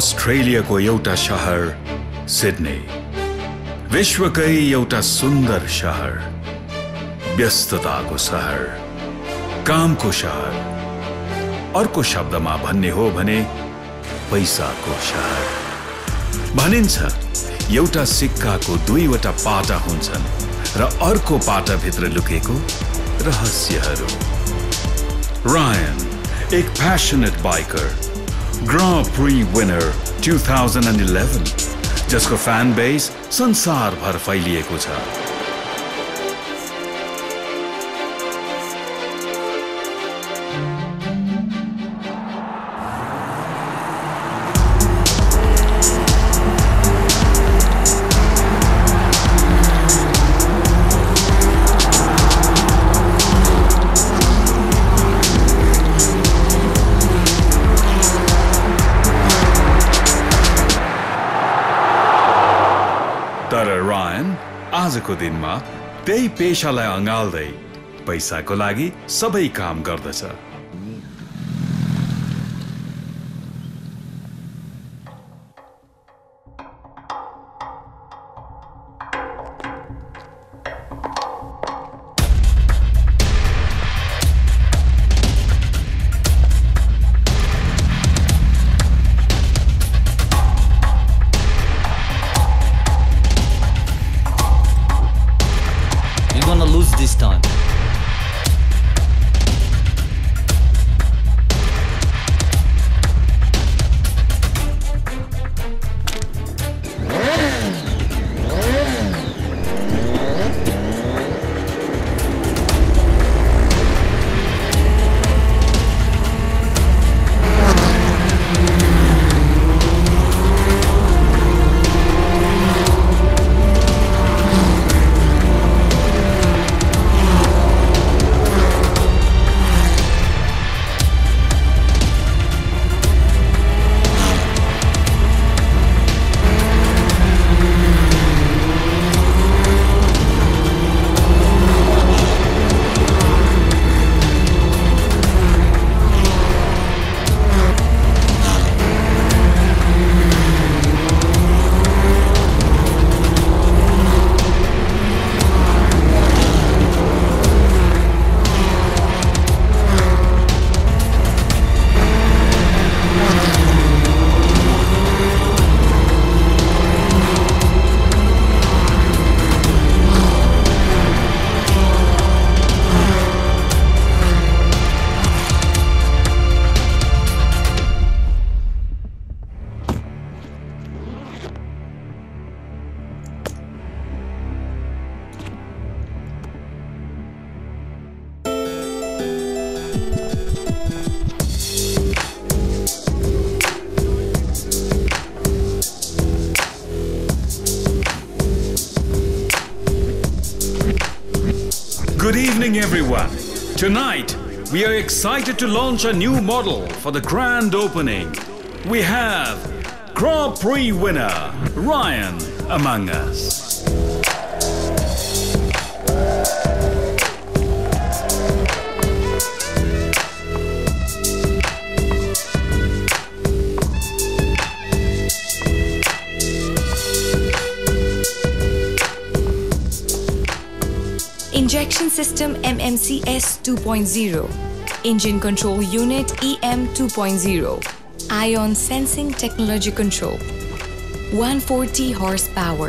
अस्ट्रेलियाको एउटा शहर सिडनी विश्वकै एउटा सुन्दर शहर व्यस्तताको शहर कामको शहर अर्को शब्दमा भन्ने हो भने पैसाको शहर भनिन्छ एउटा सिक्काको दुईवटा पाटा हुन्छन् र अर्को पाटा भित्र लुकेको रहस्यहरू Ryan एक passionate biker Grand Prix winner 2011 जिसको fan base संसार भर फैलिएको छ आजको दिनमा त्यही पेशालाई अँगाल्दै पैसाको लागि सबै काम गर्दछ Good evening everyone. Tonight we are excited to launch a new model for the grand opening. We have Grand Prix winner Ryan among us. Injection System MMCS 2.0 Engine Control Unit EM 2.0 Ion Sensing Technology Control 140 horsepower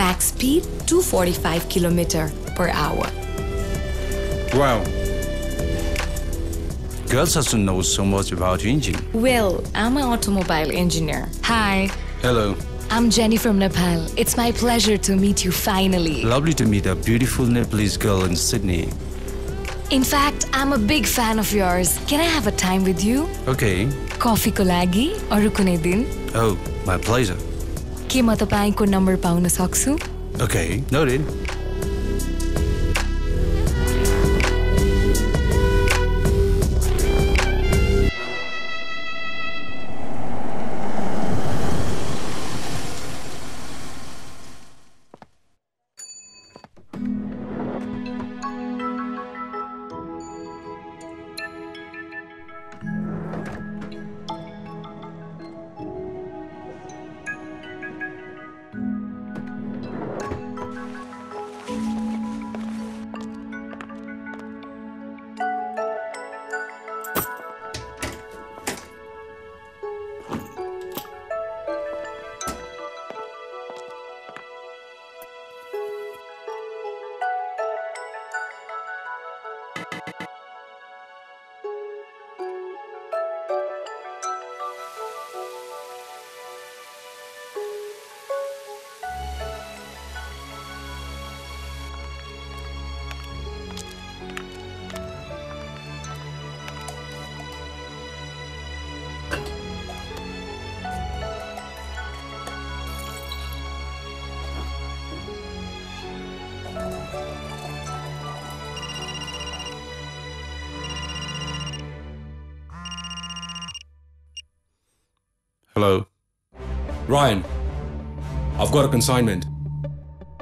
Max speed 245 km/h Wow! Girls also know so much about engine. Well, I'm an automobile engineer. Hi! Hello! I'm Jenny from Nepal. It's my pleasure to meet you finally. Lovely to meet a beautiful Nepalese girl in Sydney. In fact, I'm a big fan of yours. Can I have a time with you? Okay. Coffee ko lagi aru kunai din? Oh, my pleasure. Ke ma tapaiko number pauna sakchu? Okay, noted. Hello? Ryan, I've got a consignment.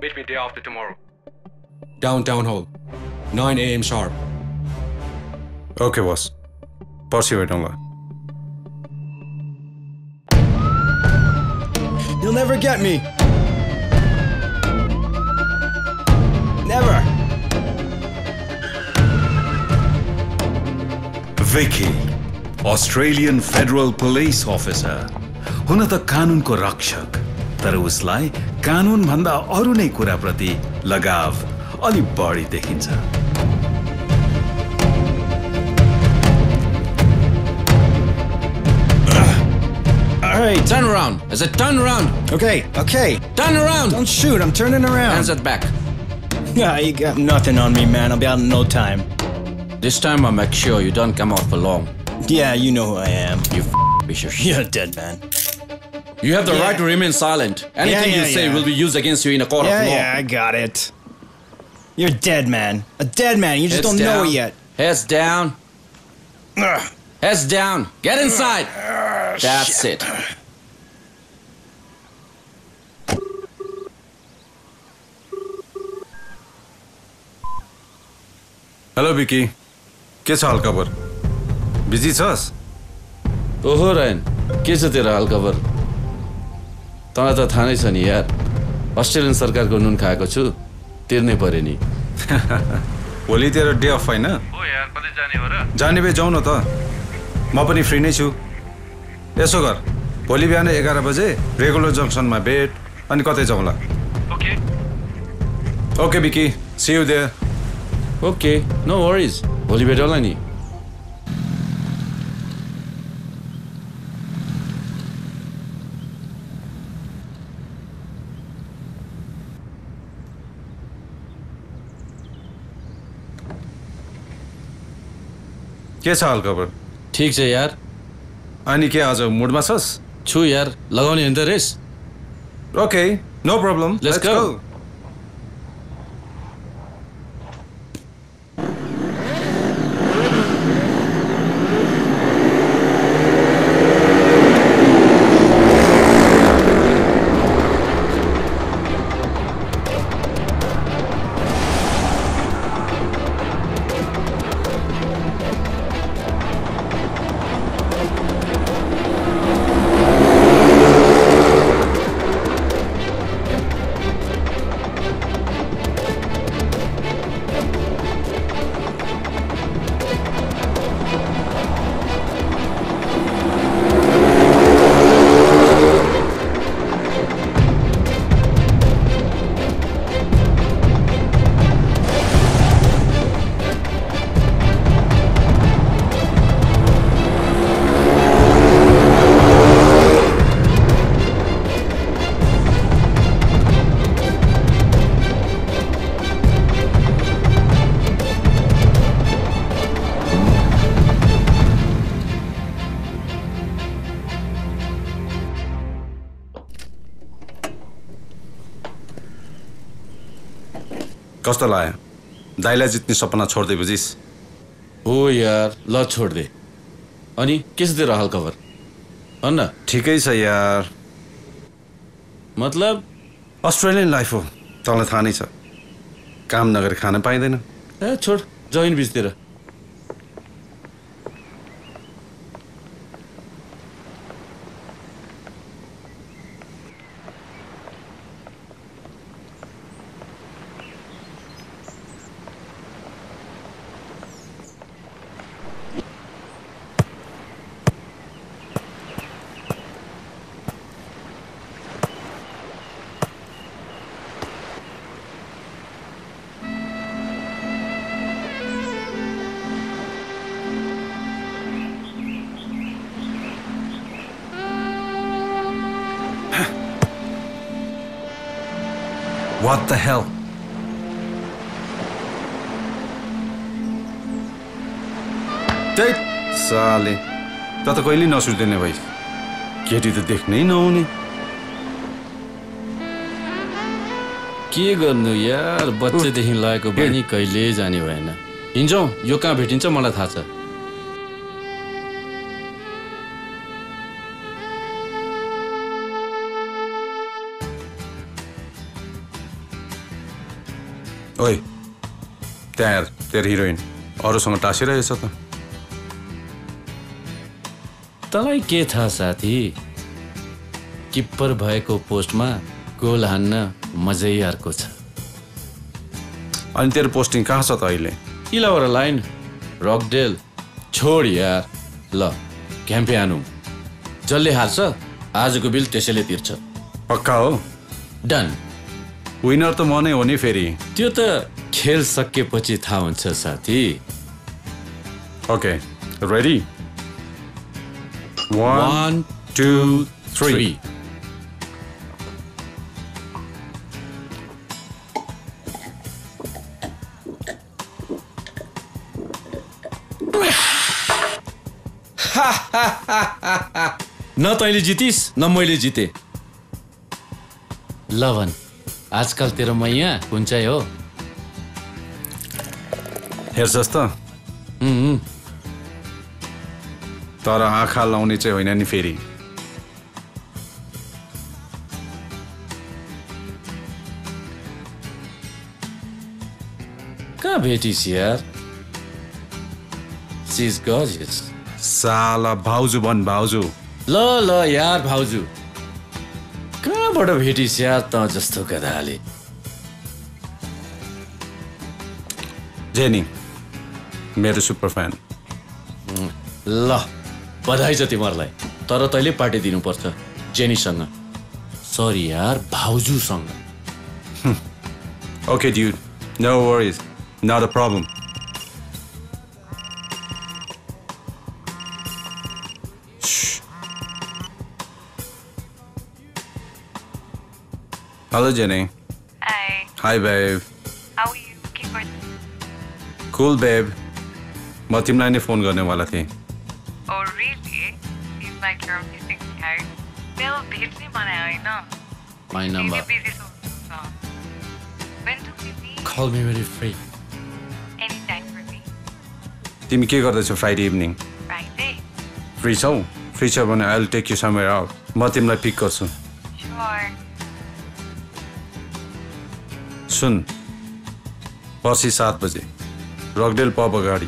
Meet me day after tomorrow. Downtown Hall, 9 a.m. sharp. Okay, boss. Pass you it online. You'll never get me. Never. Vicky, Australian Federal Police Officer. हुन त कानूनको रक्षक तर उसलाई कानून भन्दा अरु नै कुराप्रति लगाव अलि बढी देखिन्छ Hey, turn around. I said turn around. Okay. Turn around. Don't shoot. I'm turning around. Hands it back. Yeah, you got nothing on me, man. I'll be out in no time. This time I'll make sure you don't come out for long. Yeah, you know who I am. You piece of shit. You're dead, man. You have the right to remain silent. Anything you say will be used against you in a court of law. Yeah, I got it. You're dead, man. A dead man. You just don't know it yet. Heads down. Heads down. Get inside. That's it. Hello, Vicky. What's your hal-khabar? Busy? Oh, Ryan. What's your hal-khabar? You're not going to be able to eat Australian government. You're not going to be able to eat. That's your day off, right? Oh, yeah. I'm going to go. I'm going to be free. Yes, sir. Bolivia at 11 o'clock, regular junction, my bed, and I'll go. Okay. Okay, Vicky. See you there. Okay, no worries. Bolivia dolla ni. What's your hal-khabar? Okay, man. And what are you in the mood? Choo, yaar. Lagawne in the race. Okay, no problem. Let's go. कस्तो लाग्यो? दाइलाई जित्ने सपना छोड्दै बुझिस? हो यार, ल छोड्दे। अनि केसतिर हालखबर? हैन, ठिकै छ यार। मतलब अस्ट्रेलियन लाइफ हो, तँलाई थाहा नै छ। काम नगरे खान पाइदैन। ए छोड, जइन बिचतिर। What the hell? Take Sally. That's a coily nurse with the navy. Get you the dick name only. Kigon, yeah, but didn't like a bunny coilies anyway. Injo, you can't be into Malatasa. Oi, there, their heroine. Aru sanga taashira yesa ta. Talai ke tha sathi. Kipper bhai ko post ma goal hanna mazai arko cha. Ani tero posting kaha sa ta aile? Ilaura line, Rockdale. छोड यार, ल क्याम्पे आनु जसले हार्छ आजको bill त्यसैले तिर्छ पक्का हो done winner त म नै हो नि फेरि त्यो त खेल सकेपछि थाहा हुन्छ साथी ओके रेडी 1 2 3 न तैले जितिस न मैले जिते लवन आजकल तेरो मैया कुनचाई हो हेर्छस् त तर आँखा लाउने चाहिँ होइन नि फेरि का भेटिस यार शी इज गॉर्जियस साला भाउजू बन भाउजू लो लो यार भाउजू कहाँ बड़ा भेटिस यार त जस्तो गधाले जेनी मेरो सुपर फ्यान ल बधाई छ तिमीलाई तर तैले पार्टी दिनु पर्छ जेनी सँग सरी यार भाउजू सँग okay dude no worries not a problem Hello, Jenny. Hi. Hi, babe. How are you? Keep going. Cool, babe. I was going to phone you. Oh, really? Seems like you're missing out. I'll be busy, right? My number. Busy, so. When do we meet? Call me when you're free. Anytime for me. What do you do Friday evening? Friday? Free, so? Free, so I'll take you somewhere out. I'll pick you up. Sure. सुन Percy 7 बजे रॉकडेल pub अगाडि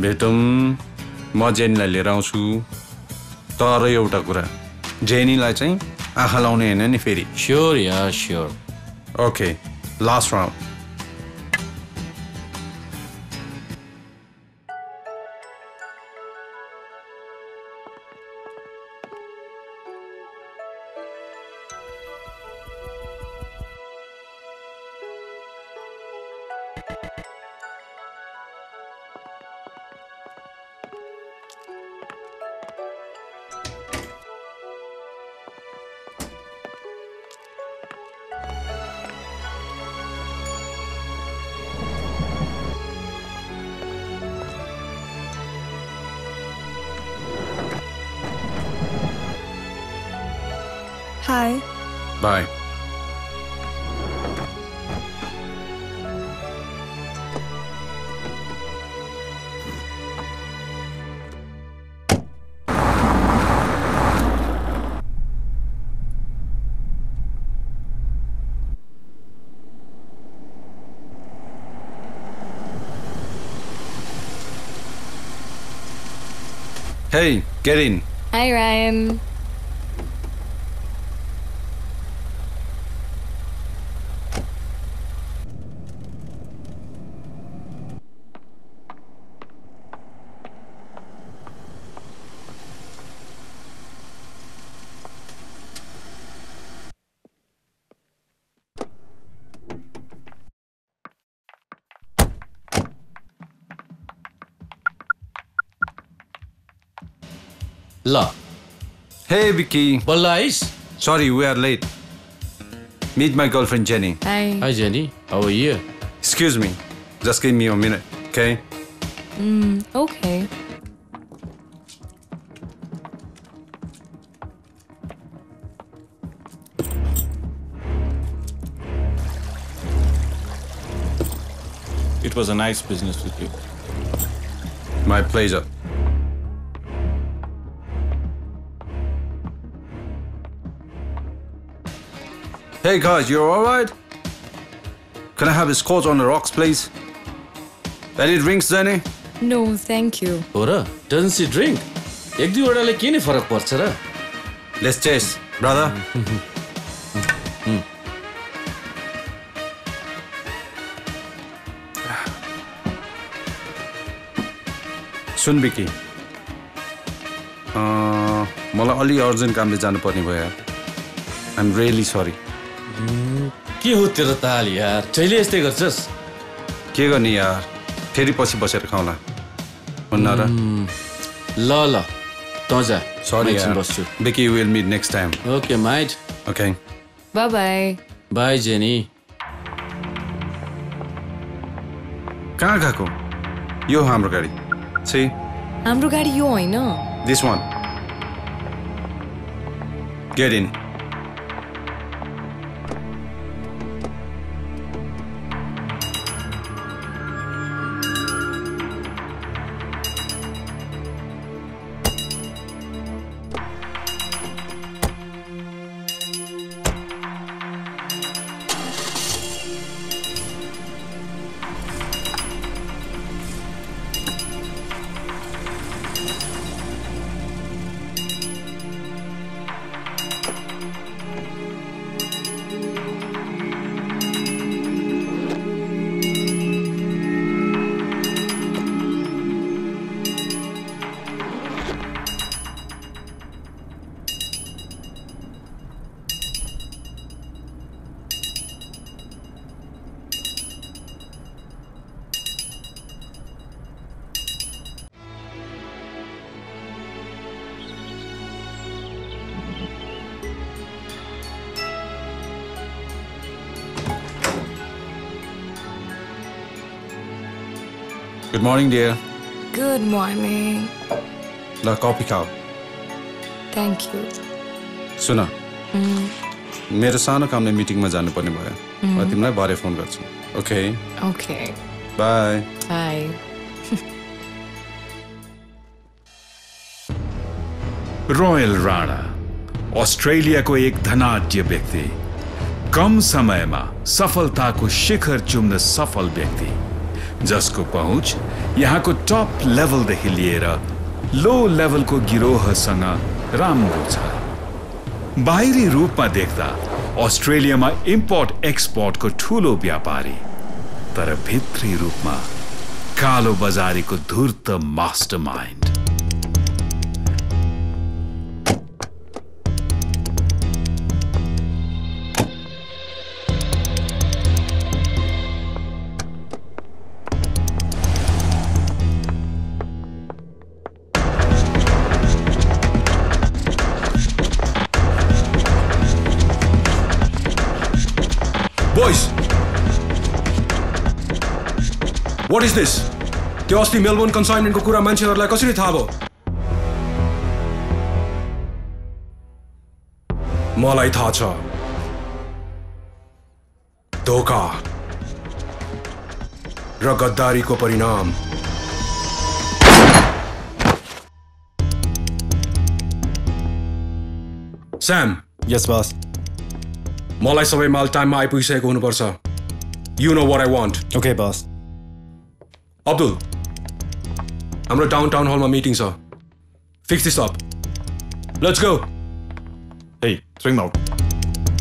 भेटौं म जेनीलाई लिएर आउँछु तर एउटा कुरा जेनीलाई चाहिँ आँखा लाउने हैन नि फेरि श्योर यार sure okay last round Hi. Bye. Hey, get in. Hi, Ryan. La. Hey Vicky. Ballais. Sorry, we are late. Meet my girlfriend Jenny. Hi. Hi Jenny. How are you? Excuse me. Just give me a minute, okay? Okay. It was a nice business with you. My pleasure. Hey guys, you all right? Can I have his coat on the rocks, please? Any drinks, Zane? No, thank you. Ora, doesn't she drink? Ek di orale kini farak parcha ra? Let's taste, brother. सुन बिकी, मला Ali urgent कामले जानु पर्ने भयो यार. I'm really sorry. के हो तेरो ताल यार? जहिले यस्तै गर्छस्? के गर्ने यार? फेरि पछि बसेर खाउला. हुन्न र? ल ल. तजा. Sorry यार. Becky, we'll meet next time. Okay, mate. Okay. Bye bye. Bye, Jenny. कहाँ गएको? यो हाम्रो गाडी. See? हाम्रो गाडी यो हैन. This one. Get in. Good morning, dear. Good morning. La coffee khao. Thank you. Suna. Mero sano kaamle meeting ma janu parne bhayo. Ma timlai bare phone garchu. Okay. Okay. Bye. Bye. Royal Rana, Australia ko ek dhanadya vyakti, kam samay ma safalta ko shikhar chumna safal vyakti. जसको पहुँच यहाँको top level देखि लिएर लो लेभलको गिरोहसँग राम्रो छ. बाहिरी रूपमा देख्दा अस्ट्रेलियामा इम्पोर्ट एक्सपोर्टको ठूलो व्यापारी, तर भित्री रूपमा कालो बजारीको धूर्त mastermind. What is this? The Aussie Melbourne consignment ko kura Manchinharulai kasari thaha bhayo? Malai thaha cha. Dhoka ra gaddari ko parinam. Sam. Yes, boss. Malai sabai mal time ma aipugiseko hunuparcha. You know what I want. Okay, boss. Abdul, hamro downtown hall ma meeting cha. Fix this up. Let's go. Hey, swing out. Your deal hamro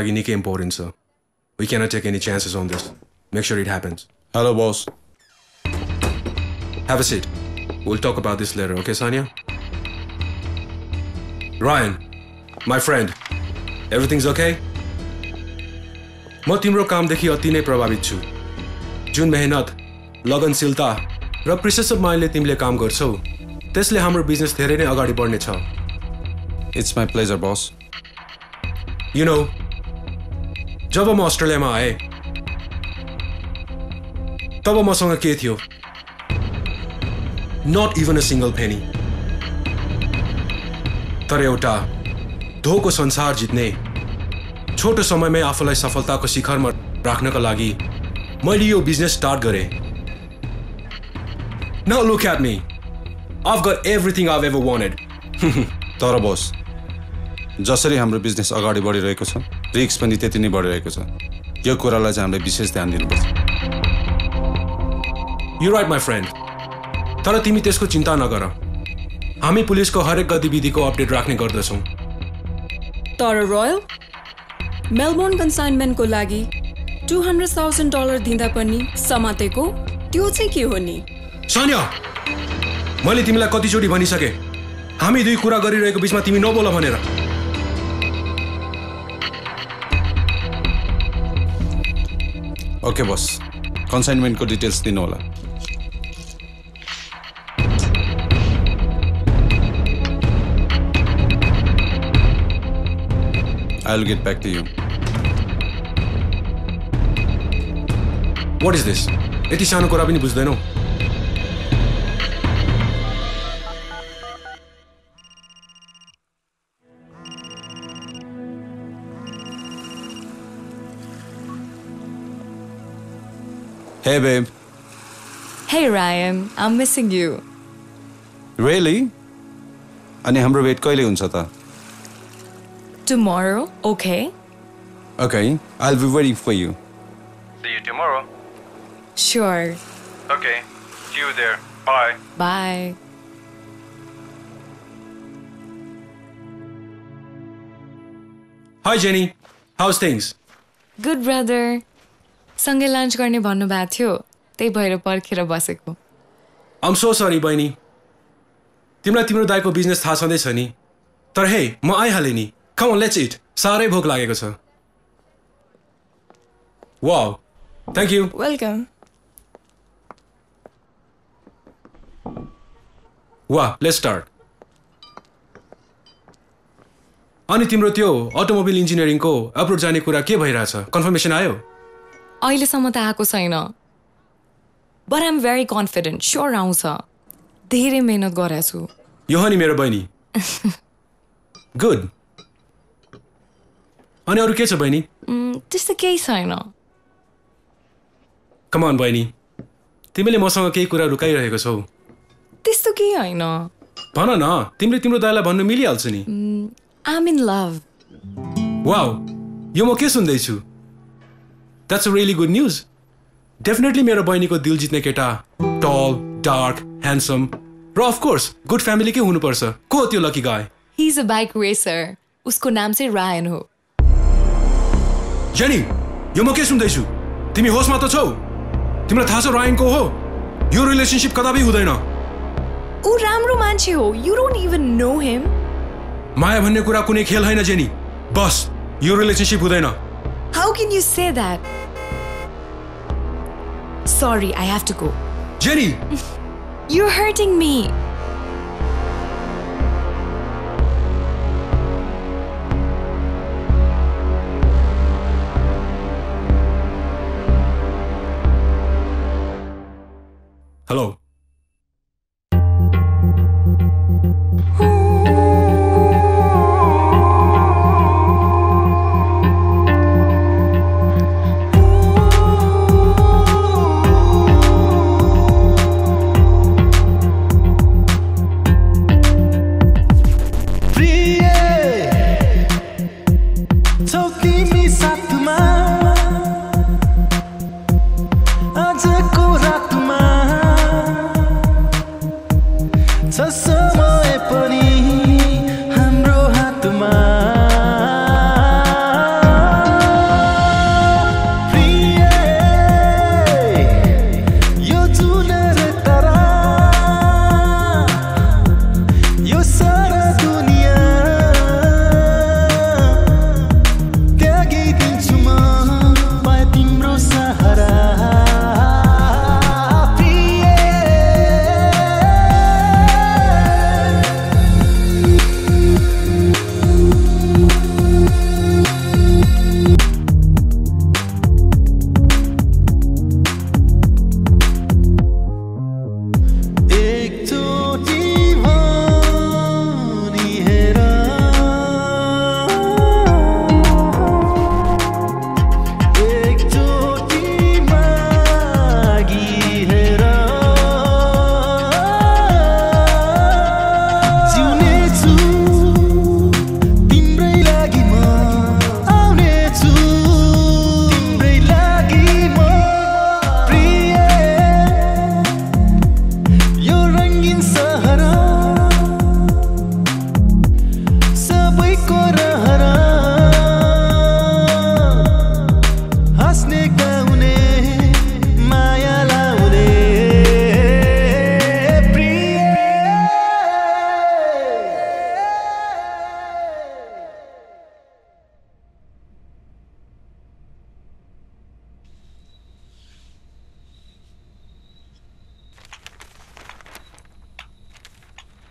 lagi nikai important cha. We cannot take any chances on this. Make sure it happens. Hello, boss. Have a seat. We'll talk about this later, okay, Saniya? Ryan, my friend, everything's okay? म तिम्रो काम देखि अति नै प्रभावित छु. जुन मेहनत, लगनशीलता र प्रिसेसिभ माइन्डले तिमीले काम गर्छौ, त्यसले हाम्रो बिजनेस धेरै नै अगाडि बढ्ने छ. It's my pleasure, boss. You know, जब म अस्ट्रेलियामा आए, तब मसँग के थियो? Not even a single penny. तर एउटा धोको संसार जित्ने, छोटो समयमै आफूलाई सफलताको शिखरमा राख्नका लागि मैले यो बिजनेस स्टार्ट गरे. Now look at me. I've got everything I've ever wanted. तर बस जसरी हाम्रो बिजनेस अगाडि बढिरहेको छ, रिस्क पनि त्यति नै बढिरहेको छ. यो कुरालाई चाहिँ हामीले विशेष ध्यान दिनुपर्छ. You're right my friend. तर तिमी त्यसको चिन्ता नगर. हामी पुलिसको हरेक गतिविधिको अपडेट राख्ने गर्दछौं. तर रॉयल मेलबोर्न कन्साइनमेन्टको लागि $200,000 दिँदा पनि समातेको त्यो चाहिँ के हो नि? सानिया, मैले तिमीलाई कतिचोटी भनिसके हामी दुई कुरा गरिरहेको बीचमा तिमी नबोल भनेर. ओके बस, कन्साइनमेन्टको डिटेल्स दिनु होला. I'll get back to you. What is this? यति सानो कुरा पनि बुझ्दैनौ? Hey babe. Hey Ryan, I'm missing you. Really? अनि हाम्रो भेट कहिले हुन्छ त? Tomorrow, okay? Okay, I'll be waiting for you. See you tomorrow. Sure. Okay, see you there. Bye. Bye. Hi Jenny, how's things? Good brother. सँगै lunch गर्ने भन्नु भएको थियो, त्यही भएर पर्खेर बसेको. I'm so sorry बहिनी. तिमीलाई तिम्रो दाइको बिजनेस थाहा छँदै छ नि. तर हे, म आइहाले नि. Come on, let's eat. साह्रै भोक लागेको छ. Wow. Thank you. Welcome. Wow, let's start. अनि तिम्रो त्यो अटोमोबाइल इन्जिनियरिङ को अप्रोच जाने कुरा के भइराछ? कन्फर्मेसन आयो? अहिले सम्म त आएको छैन. But I'm very confident. Sure आउँछ. धेरै मेहनत गरेछु. यो हो नि मेरो बहिनी. Good. अनि अरु के छ बहिनी? त्यस्तो केही छैन. कम अन बहिनी, तिमीले मसँग केही कुरा लुकाइरहेको छौ. त्यस्तो केही हैन. भन न, तिमीले तिम्रो दाइलाई भन्नु मिलिहाल्छ नि. I'm in love. Wow. यो म के सुन्दै छु? That's really good news. Definitely मेरो बहिनीको दिल जित्ने केटा. Tall, dark, handsome. र of course, good family के हुनुपर्छ. को त्यो lucky guy? He's a bike racer. उसको नाम चाहिँ रायन हो. Jenny, यो म के सुन्दैछु? तिमी होसमा त छौ? तिमीलाई थाहा छ रायन को हो? यो रिलेशनशिप कदापि हुँदैन. ऊ राम्रो मान्छे हो. You don't even know him. माया भन्ने कुरा कुनै खेल हैन जेनी. बस, यो रिलेशनशिप हुँदैन. How can you say that? Sorry, I have to go. Jenny, you're hurting me. Hello. I'll take you to my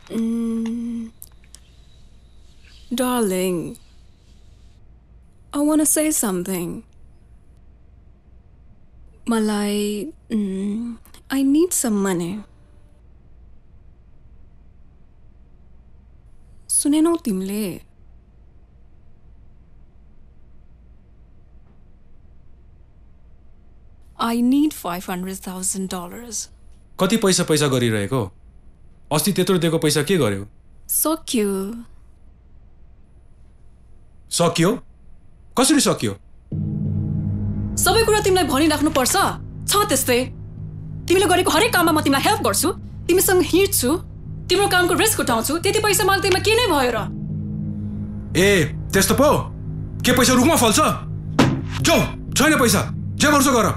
Darling, I want to say something. Malai, I need some money. Suneno timle. I need $500,000. Kati paisa gari raheko? Asti tetro deko paisa ke garyo? Sakyo. Sakyo? Kasari sakyo? सबै कुरा तिमीलाई भनि राख्नु पर्छ छ त्यस्तै तिमीले गरेको हरेक काममा म तिमीलाई हेल्प गर्छु तिमीसँग हिँड्छु तिम्रो कामको रिस्क उठाउँछु त्यति पैसा माग्दैमा के नै भयो र ए त्यस्तो पो के पैसा रुखमा फल्छ जाऊ छैन पैसा जे गर्छौ गर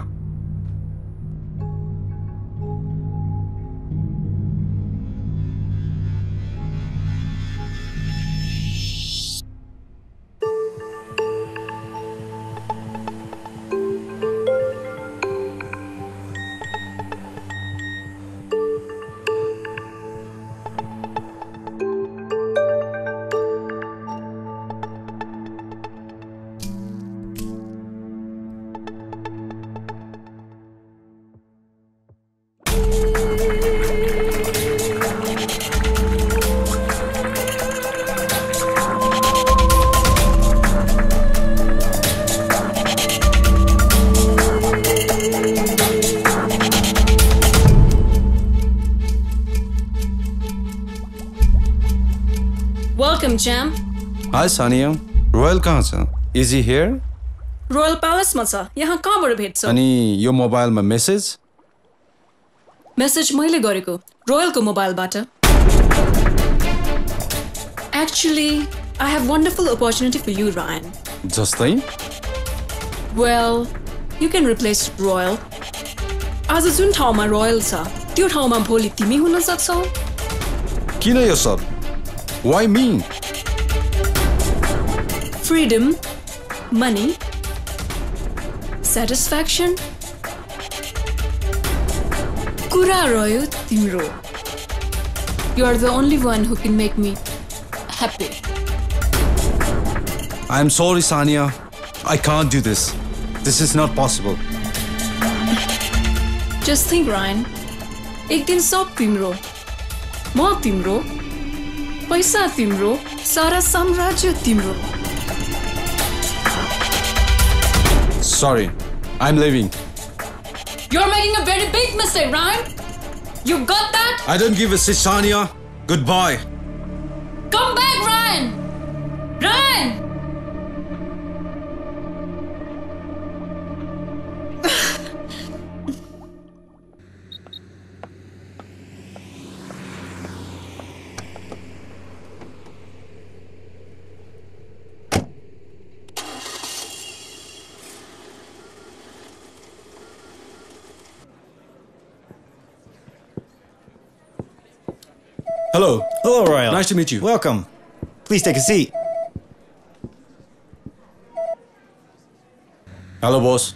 Jam. Hi Saniya, Royal kahan cha? Is he here? Royal Palace ma cha. Yahan kahan bata bhetcha? Ani yo mobile ma message? Message maile gareko. Royal ko mobile bata. Actually, I have wonderful opportunity for you, Ryan. Jastai? Well, you can replace Royal. Aaja jun ठाउँ ma Royal cha, त्यो ठाउँ ma भोलि तिमी हुन सक्छौ? किन यो सब? Why me? Freedom, money, satisfaction. Kura royo timro. You are the only one who can make me happy. I am sorry, Saniya. I can't do this. This is not possible. Just think, Ryan. Ek din sab timro. Ma timro. Paisa timro. Sara samrajya timro. Sorry, I'm leaving. You're making a very big mistake, Ryan. You got that? I don't give a shit, Saniya. Goodbye. Come back, Ryan. Ryan. Hello. Hello, Royal. Nice to meet you. Welcome. Please take a seat. Hello, boss.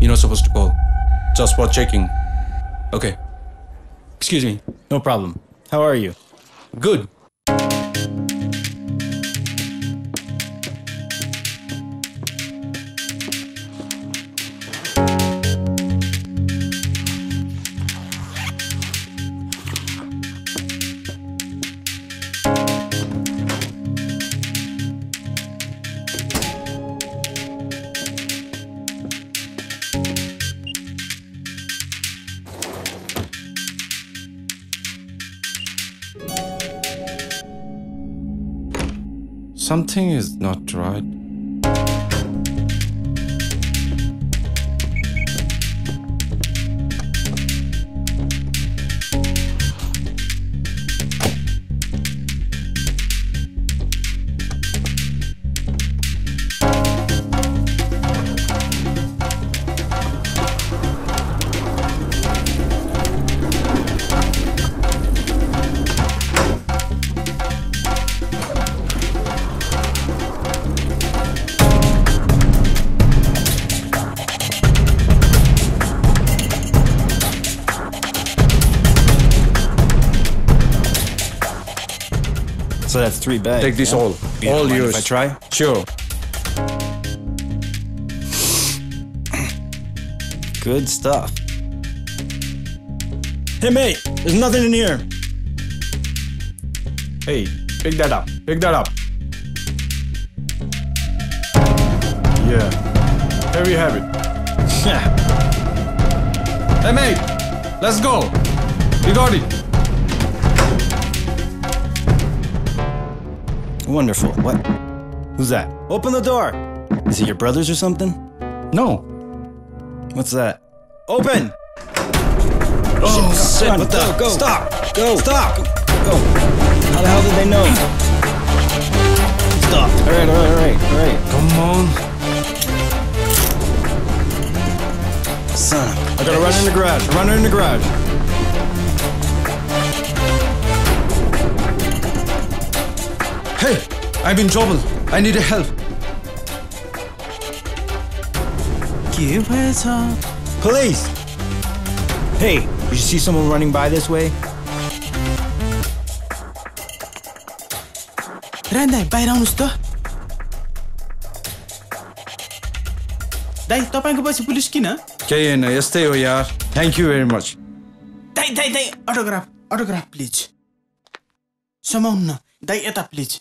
You're not supposed to call. Just for checking. Okay. Excuse me. No problem. How are you? Good. Something is not right. So that's 3 bags. Take this all. Yeah, all yours. If I try? Sure. Good stuff. Hey mate, there's nothing in here. Hey, pick that up. Pick that up. Yeah. There we have it. Hey mate, let's go. We got it. Wonderful. What? Who's that? Open the door. Is it your brothers or something? No. What's that? Open. Oh shit! What the? Go. Stop. Go. Stop. Go. How the hell did they know? Stop. Alright, alright, alright, alright. Come on. Son of a bitch. I gotta run in the garage. Run in the garage. Hey! I'm in trouble. I need help. Give it up. Police! Hey, did you see someone running by this way? Randai, bayrağın üstü. Day, तपाईंको पछि police किन? केही हैन, यस्तै हो यार. Thank you very much. Day, day, day, autograph, autograph please. समाउन, day यता please.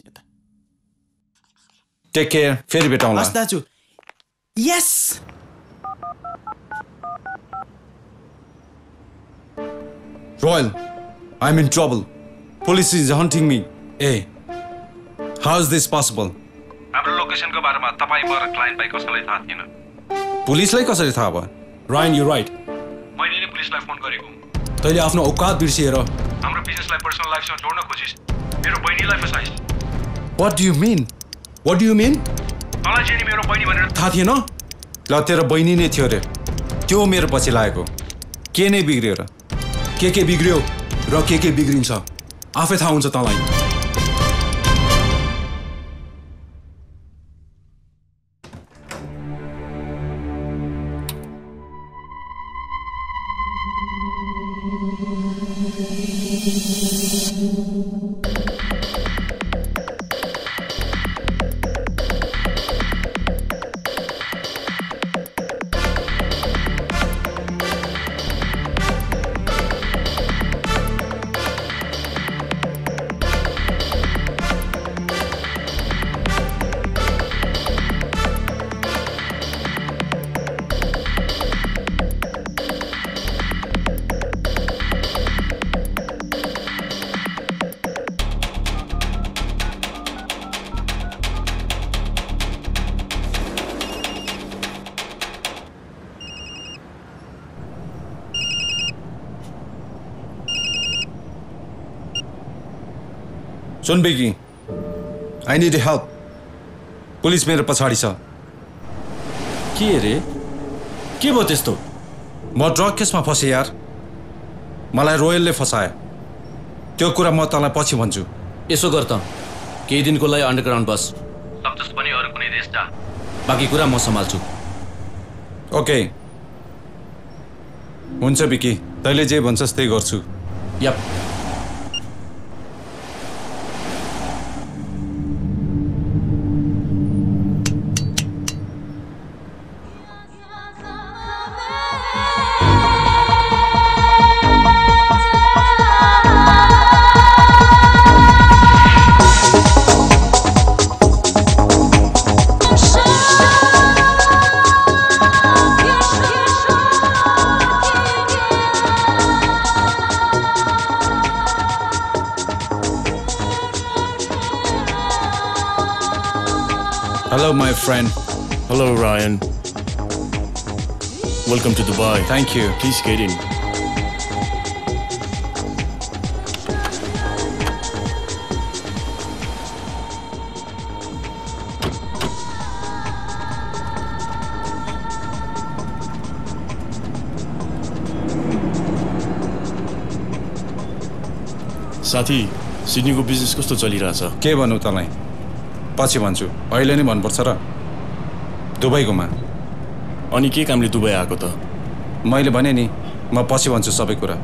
Take care. फेरि भेटौँला. हस् दाजु. Yes. Royal, I'm in trouble. Police is hunting me. Hey. How is this possible? हाम्रो लोकेशनको बारेमा तपाई बर क्लाइन्टलाई कसैले थाहा थिएन. पुलिसलाई कसरी थाहा भयो? Ryan, you right. मैले नि पुलिसलाई फोन गरेको. तैले आफ्नो औकात बिर्सिएर हाम्रो बिजनेसलाई पर्सनल लाइफसँग जोड्न खोजिस. मेरो बहिनीलाई फसाइस. What do you mean? What do you mean? मलाई चाहिँ नि मेरो बहिनी भनेर थाहा थिएन? ल तेरो बहिनी नै थियो रे. त्यो मेरो पछि लागेको. के नै बिग्रियो र? के बिग्रियो र के बिग्रिन्छ? आफै थाहा हुन्छ तँलाई. सुन बेगी, I need help. पुलिस मेरो पछाडी छ. के रे? के भयो त्यस्तो? म ड्रग केसमा फसे यार. मलाई रोयलले फसायो. त्यो कुरा म तँलाई पछि भन्छु. यसो गर त. केही दिनको लागि अन्डरग्राउन्ड बस. सक्छस् भने अरु कुनै देश जा. बाकी कुरा म सम्हाल्छु. ओके. हुन्छ बिकी. तैले जे भन्छस् त्यही गर्छु. याप. Friend. Hello, Ryan. Welcome to Dubai. Thank you. Please get in. Sathi, Sydney ko business kasto chaliraha cha? Ke bhannu talai? Pachi bhanchu. Ahile nai bhanparcha ra. Dubai को माँ, अनिके कामले दुबई आको तो, मायले बने नहीं, माँ पासी बंचु सबे कुरा।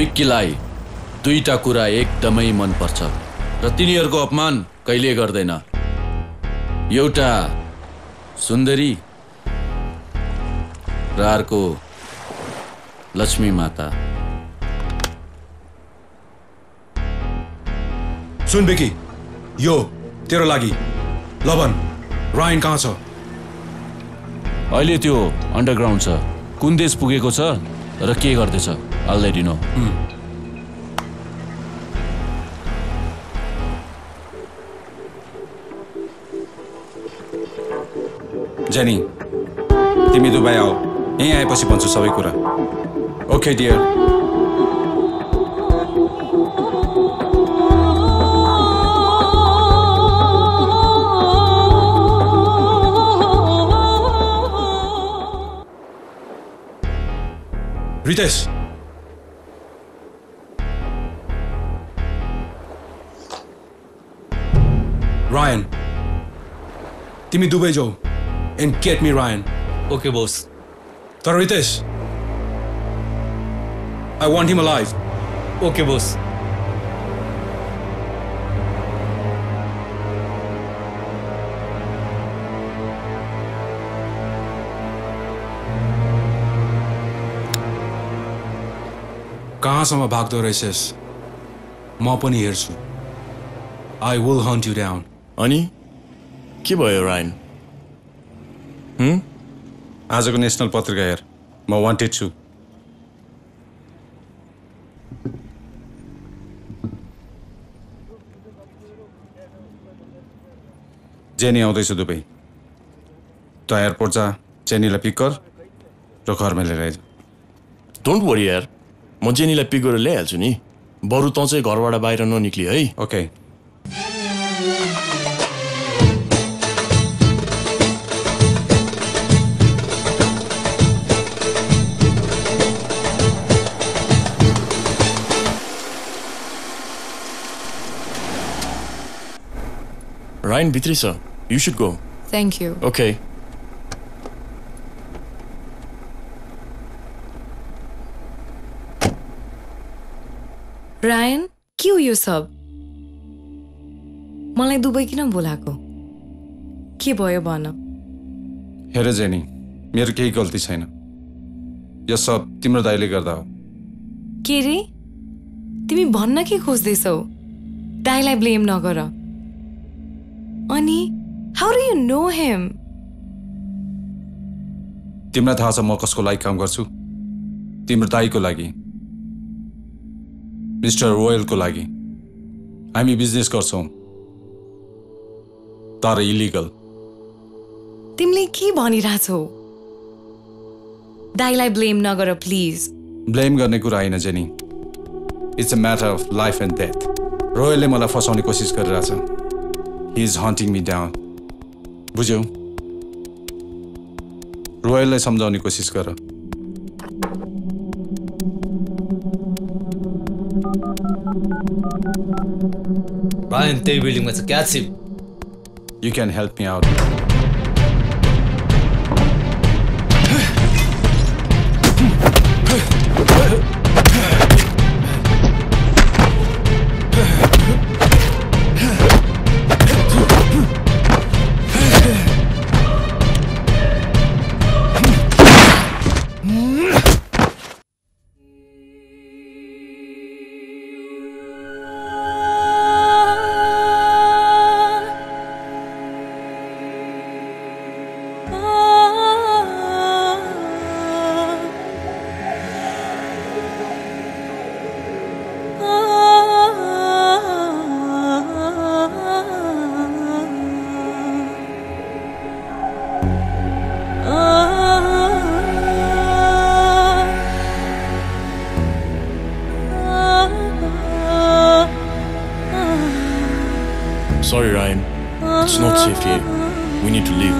बिक्कीलाई दुईटा कुरा एकदमै मन पर्छ र तिनीहरुको अपमान कहिले गर्दैन। एउटा सुन्दरी र अर्को लक्ष्मी माता। सुन बिकी, यो तेरो लागि लवन। रायन कहाँ छ? अहिले त्यो अन्डरग्राउन्ड छ। कुन देश पुगेको छ र के गर्दैछ अलरेडी नो। जेनी, तिमी दुबई आऊ, यही आएपछि भन्छु सबै कुरा। Okay dear. Ritesh, Ryan, timi Dubai go and get me Ryan. Okay, boss. But Ritesh, I want him alive. Okay, boss. कहाँसम्म भाग्दो रहेछस्? म पनि हेर्छु। I will hunt you down. अनि के भयो रायन? आजको नेसनल पत्रिका हेर। म वान्टेड छु। जेनी आउँदैछ दुबई। त एयरपोर्ट जा, जेनीलाई पिक गर र घरमा लिएर आइज। डोन्ट वरी यार, म जेनीलाई पिक गरेर ल्याइहाल्छु नि। बरु तँ चाहिँ घरबाट बाहिर ननिक्लि है। ओके। रायन भित्री छ। You should go. Thank you. Okay. Ryan, क्यों यो सब? मलाई दुबई किन बोलाको? के भयो भन? हेर जेनी, मेरो केही गल्ती छैन। यो सब तिम्रो दाइले गर्दा हो। के रे? तिमी भन्न के खोज्दैछौ? दाइलाई ब्लेम नगर। अनि how do you know him? तिमीलाई थाहा छ म कसको लागि काम गर्छु? तिम्रो दाइको लागि, मिस्टर रोयल को लागि। हामी बिजनेस गर्छौं, तर इलिगल। तिमीले के भनिराछौ? दाइलाई ब्लेम नगर प्लिज। ब्लेम गर्ने कुरा हैन Jenny, it's a matter of life and death. रोयलले मलाई फसाउने कोसिस गरिराछ। He is hunting me down, बुझ्यौ? रोयललाई सम्झाउने कोसिस गर। Ryan, they building with a catch him. You can help me out. Sorry, Ryan. It's not safe here. We need to leave.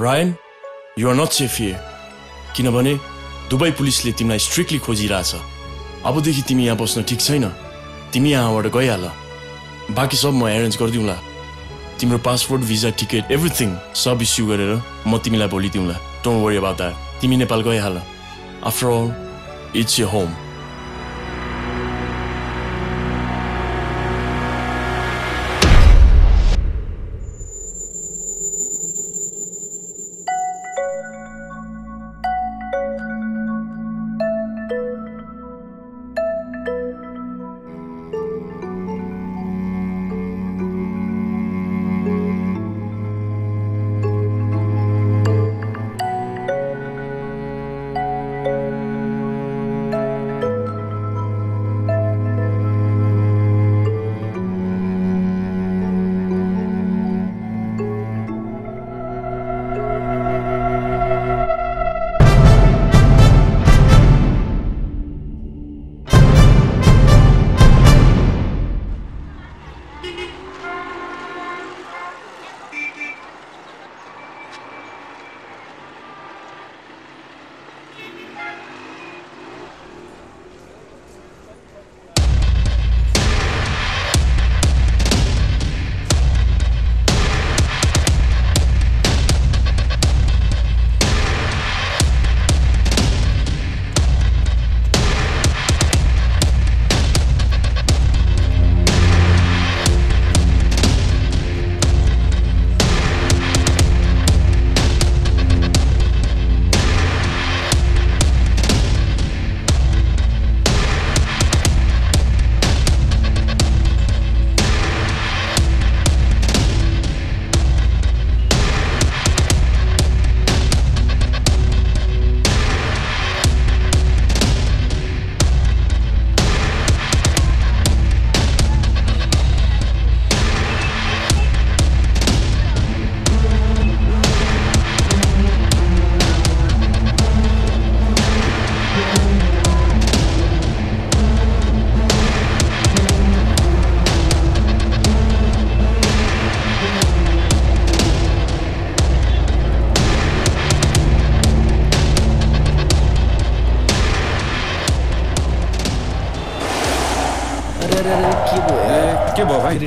Ryan, you are not safe here. किनभने Dubai पुलिसले तिमीलाई strictly खोजिराछ। अब देखि तिमी यहाँ बस्न ठीक छैन। तिमी यहाँबाट गइहाल। बाकी सब म अरेन्ज गर्दिउँला। तिम्रो पासपोर्ट, भिजा, टिकट, एभ्रीथिङ सब इस्यु गरेर म तिमीलाई भोलि दिउँला। Don't worry about that. तिमी नेपाल गइहाल। After all, it's your home.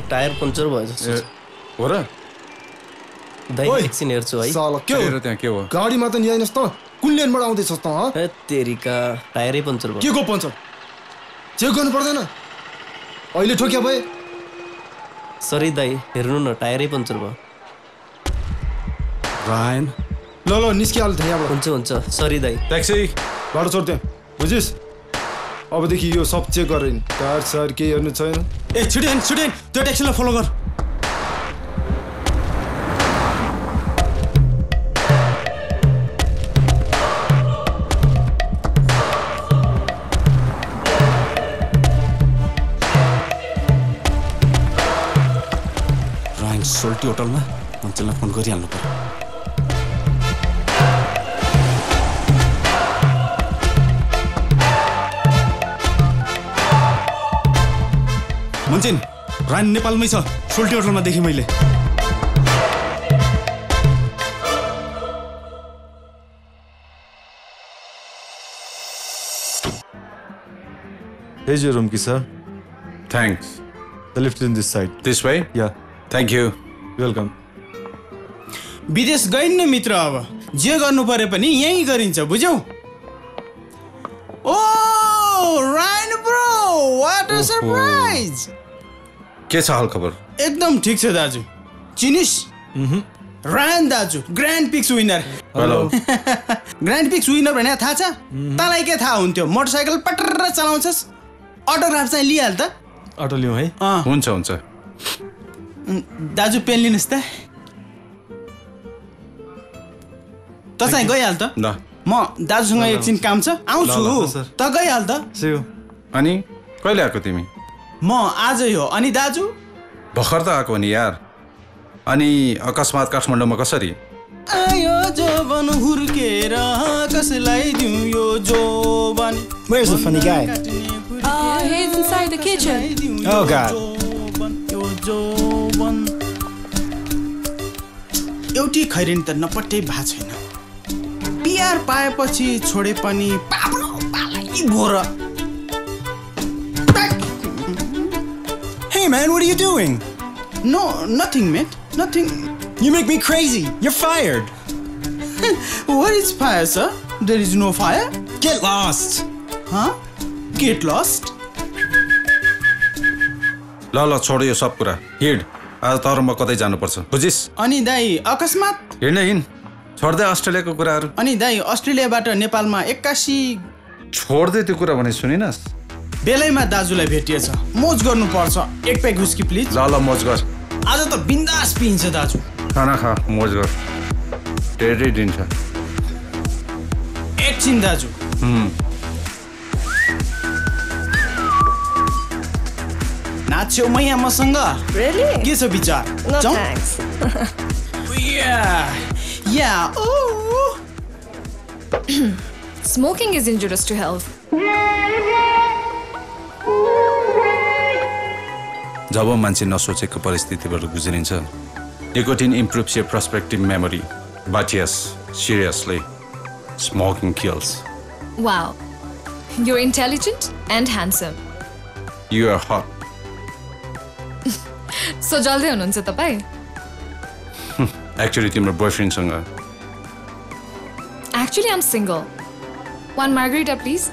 Tyre puncture भयो जस्तो हो र दाइ एकछिन हेर्छु है साला के हो त्यहाँ के हो गाडीमा त नियैनस् त कुन लेनबाट आउँदै छस् त हे तेरीका टायरै पंचर भयो के को पंचर चेक गर्नु पर्दैन अहिले ठोक्या भए सरी दाइ हेर्नु न टायरै पंचर भयो रायन ल ल निस्किहाल त्यहाँबाट हुन्छ हुन्छ सरी दाइ ट्याक्सी गाडी छोड त्यहाँ बुझिस अब देखि यो सब चेक गरिन टायर सर के हेर्नु छैन ए छिडेन त्यो ट्याक्सीलाई फलो गर राइन सोल्टी होटलमा मान्छेलाई फोन गरिहाल्नु पर्यो मञ्चिन राइन नेपालमै छ सोल्टी होटलमा देखेँ मैले Here's your room, sir. Thanks. The lift is on this side. This way? Yeah. Thank you. Welcome. विदेश गइन न मित्र अब जे गर्नु पर्यो पनि यही गरिन्छ बुझ्यौ ओ Ryan bro what a surprise के छ हाल खबर एकदम ठीक छ दाजु चिनिस रायन दाजु grand prix winner hello grand prix winner भने थाहा छ तलाई के थाहा हुन्थ्यो मोटरसाइकल पटरर चलाउँछस अटोग्राफ चाहिँ लिहाल त अटो लिऊ है हुन्छ हुन्छ दाजु पेन लिनुस् त तसै गइहाल त ल म दाजुसँग एकछिन काम छ आउँछु त गइहाल त सिउ अनि कहिले आको तिमी म आजै हो अनि दाजु भर्खर त आको नि यार अनि अकस्मात काठमाडौँमा कसरी आयो जोवन हुर्केर कसलाई दिउ यो जोवन Where's the funny guy? He's inside the kitchen. Oh God. यो एउटी खैरिन त नपट्टै भएको छैन। पिआर पाएपछि छोडे पनि पाब्लो बालाई भोर। Hey man, what are you doing? No, nothing, mate. Nothing. You make me crazy. You're fired. What is fire, sir? There is no fire. Get lost. Huh? Get lost? La, छोडो यो सब कुरा। Hide. आज त म कतै जानु पर्छ। बुझिस? अनि दाइ अकस्मात हिड्न हिन। छोड्दै अस्ट्रेलियाको कुराहरु। अनि दाइ अस्ट्रेलियाबाट नेपालमा 81 छोड्दै त्यो कुरा भने सुनिनस्? बेलैमा दाजुलाई भेटिएछ। मोज गर्नु पर्छ। एक प्याक हुस्की प्लिज। ल ल मोज गर। आज त बिन्दास पिन्छ दाजु। खाना खा मोज गर। टेडी दिन्छ। एकछिन दाजु। नाच्यो मैया मसँग really? के छ विचार no, thanks yeah oh Smoking is injurious to health जब मान्छे नसोचेको परिस्थितिबाट गुज्रिन्छ nicotine improves your prospective memory but yes seriously smoking kills Wow you're intelligent and handsome You are hot So जल्दै हुनुहुन्छ तपाई? Actually तिम्रो boyfriend सँग Actually I'm single. One margarita please.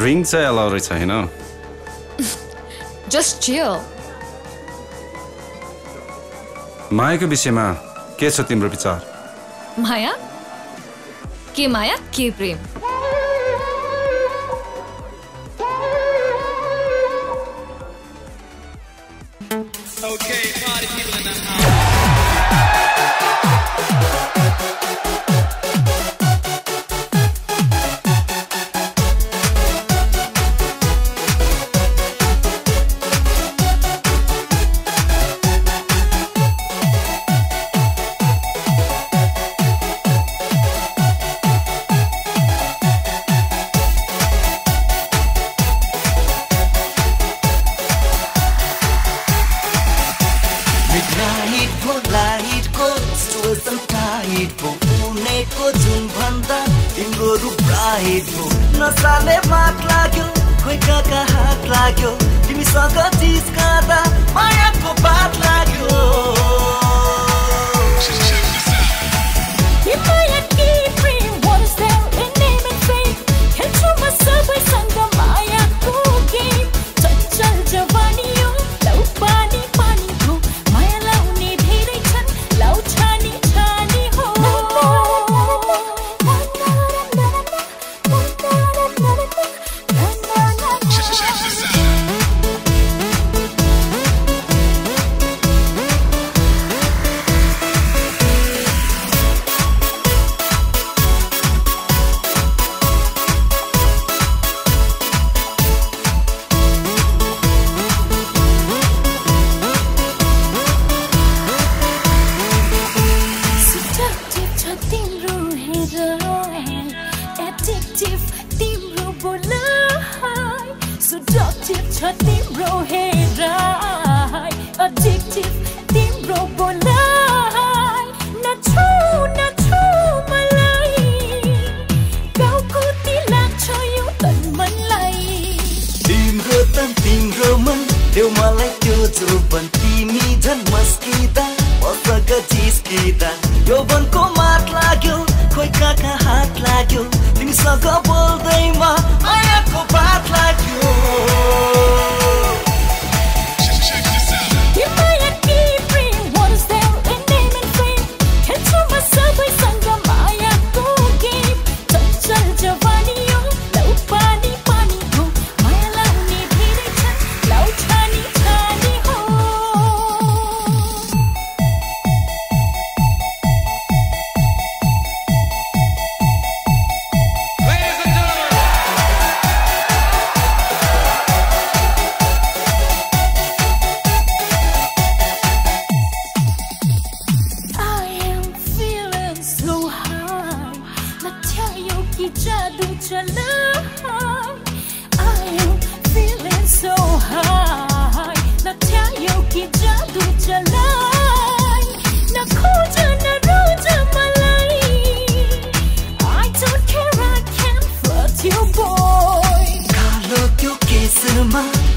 Drink चाहिँ allow रहेछ हैन? Just chill. मायाको विषयमा के छ तिम्रो विचार? माया? के प्रेम?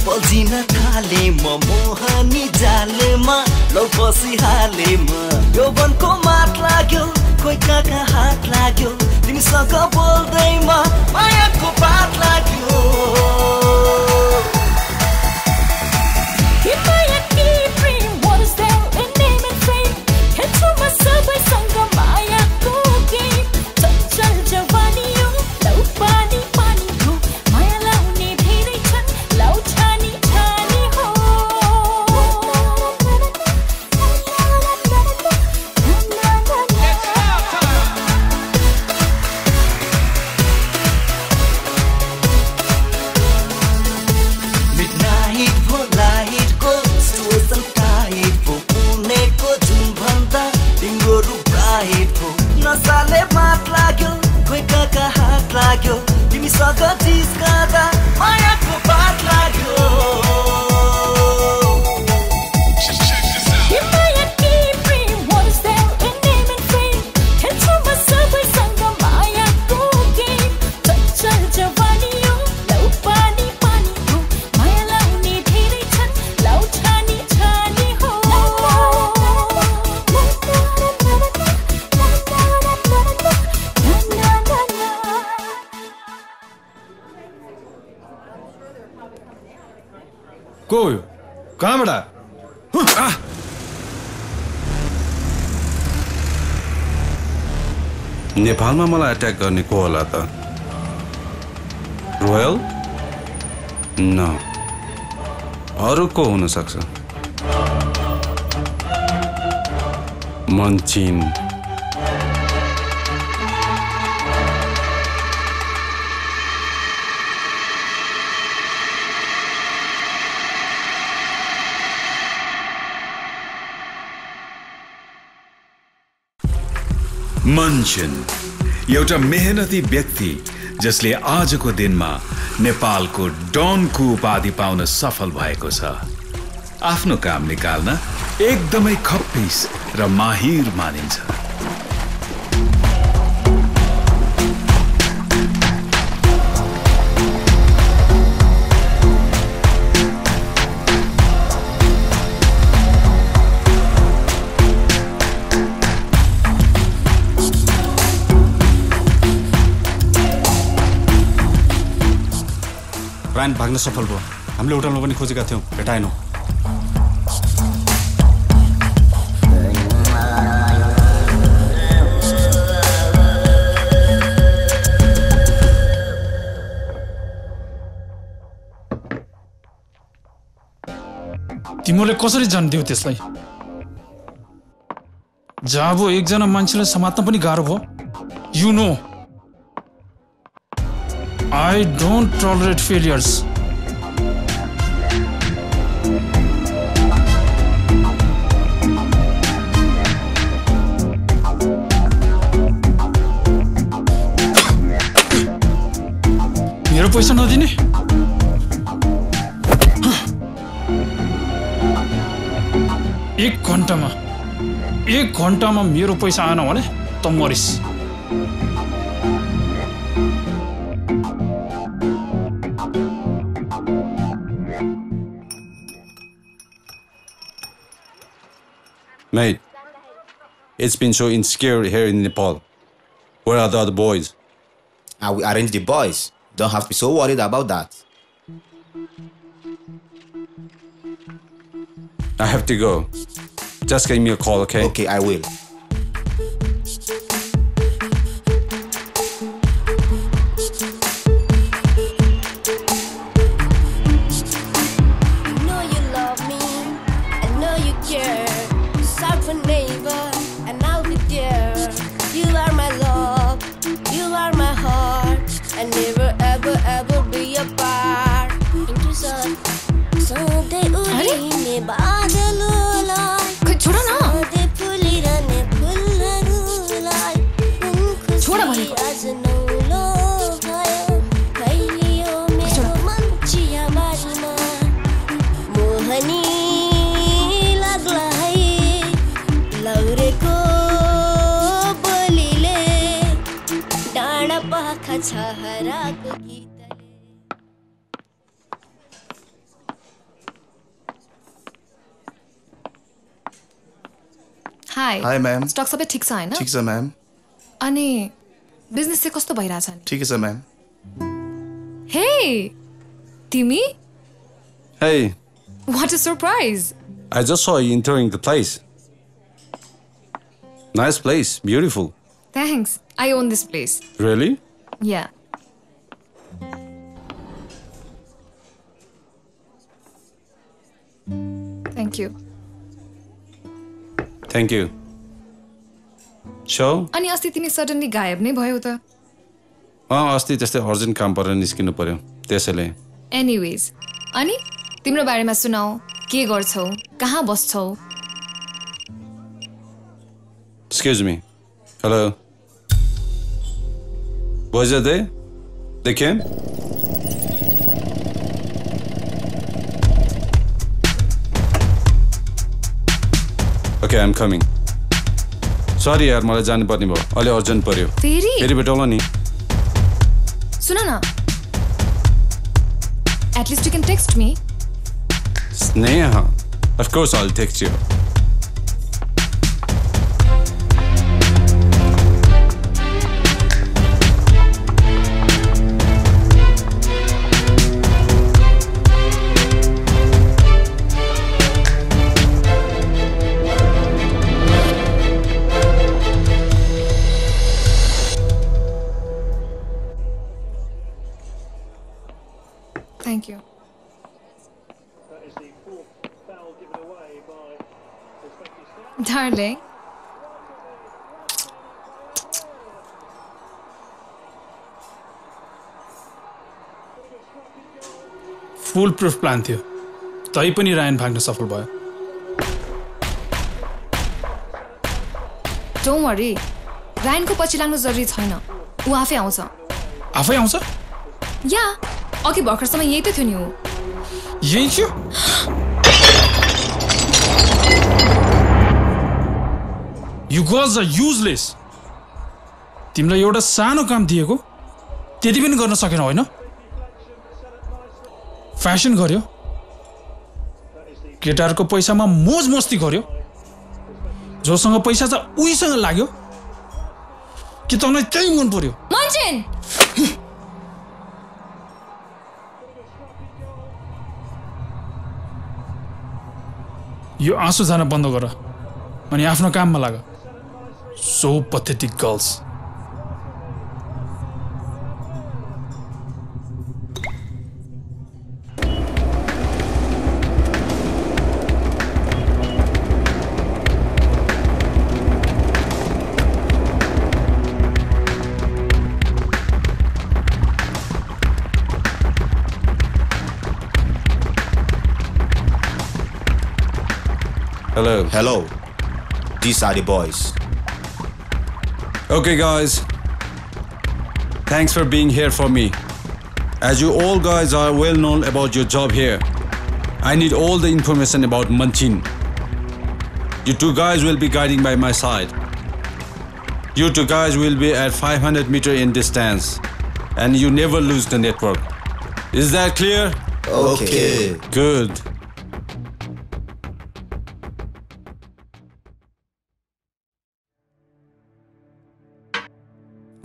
बजिन थाले म मोहनी जाले म लपसी हाले म यो बनको मात लाग्यो कोही काका हात लाग्यो तिमीसँग बोल्दै म मायाको बात लाग्यो नेपालमा मलाई अट्याक गर्ने को होला त रोयल न अरु को हुन सक्छ मन्चिन Manchin, एउटा मेहनती व्यक्ति जसले आजको दिनमा नेपालको डनको उपाधि पाउन सफल भएको छ आफ्नो काम निकाल्न एकदमै खप्पिस र माहिर मानिन्छ Ryan भाग्न सफल भयो हामीले होटलमा पनि खोजेका थियौ भेटाएनौ तिमीले कसरी जान्दियौ त्यसलाई जाबो एकजना मान्छेलाई समात्न पनि गाह्रो भयो you know I don't tolerate failures. मेरो पैसा नदिने? एक घण्टामा मेरो पैसा आएन भने त मरिस Mate, it's been so insecure here in Nepal. Where are the other boys? I will arrange the boys. Don't have to be so worried about that. I have to go. Just give me a call, okay? Okay, I will. Hi hi ma'am stock सब ठीक सा है ना ठीक सा ma'am अने business से कस्तो भइरा छ नि ठीक छ मैम हे तिमी Hey What a surprise I just saw you entering the place Nice place beautiful Thanks I own this place Really Yeah Thank you Thank you So Ani asti timi suddenly gayab nai bhayo ta asti tyastay urgent kaam parera niskinu paryo त्यसैले Anyways Ani तिम्रो बारेमा सुनाऊ के गर्छौ कहाँ बस्छौ Excuse me Hello Was it there They came Okay I'm coming Sorry यार मलाई जानु पर्ने भयो अलि अर्जेन्ट पर्यो फेरि भेटौला नि सुन न At least you can text me Sneha, of course I'll text you. Thank you. Darling, foolproof plan थियो तै पनि रायन भाग्न सफल भयो Don't worry, रायनको पछि लाग्नु जरुरी छैन उ आफै आउँछ या अघि भर्खरसम्म यही त थियो नि उ यही थियो You guys are useless. तिमीलाई एउटा सानो काम दिएको त्यति पनि गर्न सकेन हैन? फ्यासन गर्यो. केटारको पैसामा मोज मस्ती गर्यो. जोसँग पैसा छ उहीसँग लाग्यो. कि तँलाई त्यही मन पर्यो. Manchin! यो आँसु जान बन्द गर. अनि आफ्नो काममा लाग. So pathetic girls. Hello. Hello. These are the boys. Okay guys, thanks for being here for me. As you all guys are well known about your job here, I need all the information about Manchin. You two guys will be guiding by my side. You two guys will be at 500 meter in distance and you never lose the network. Is that clear? Okay. Good.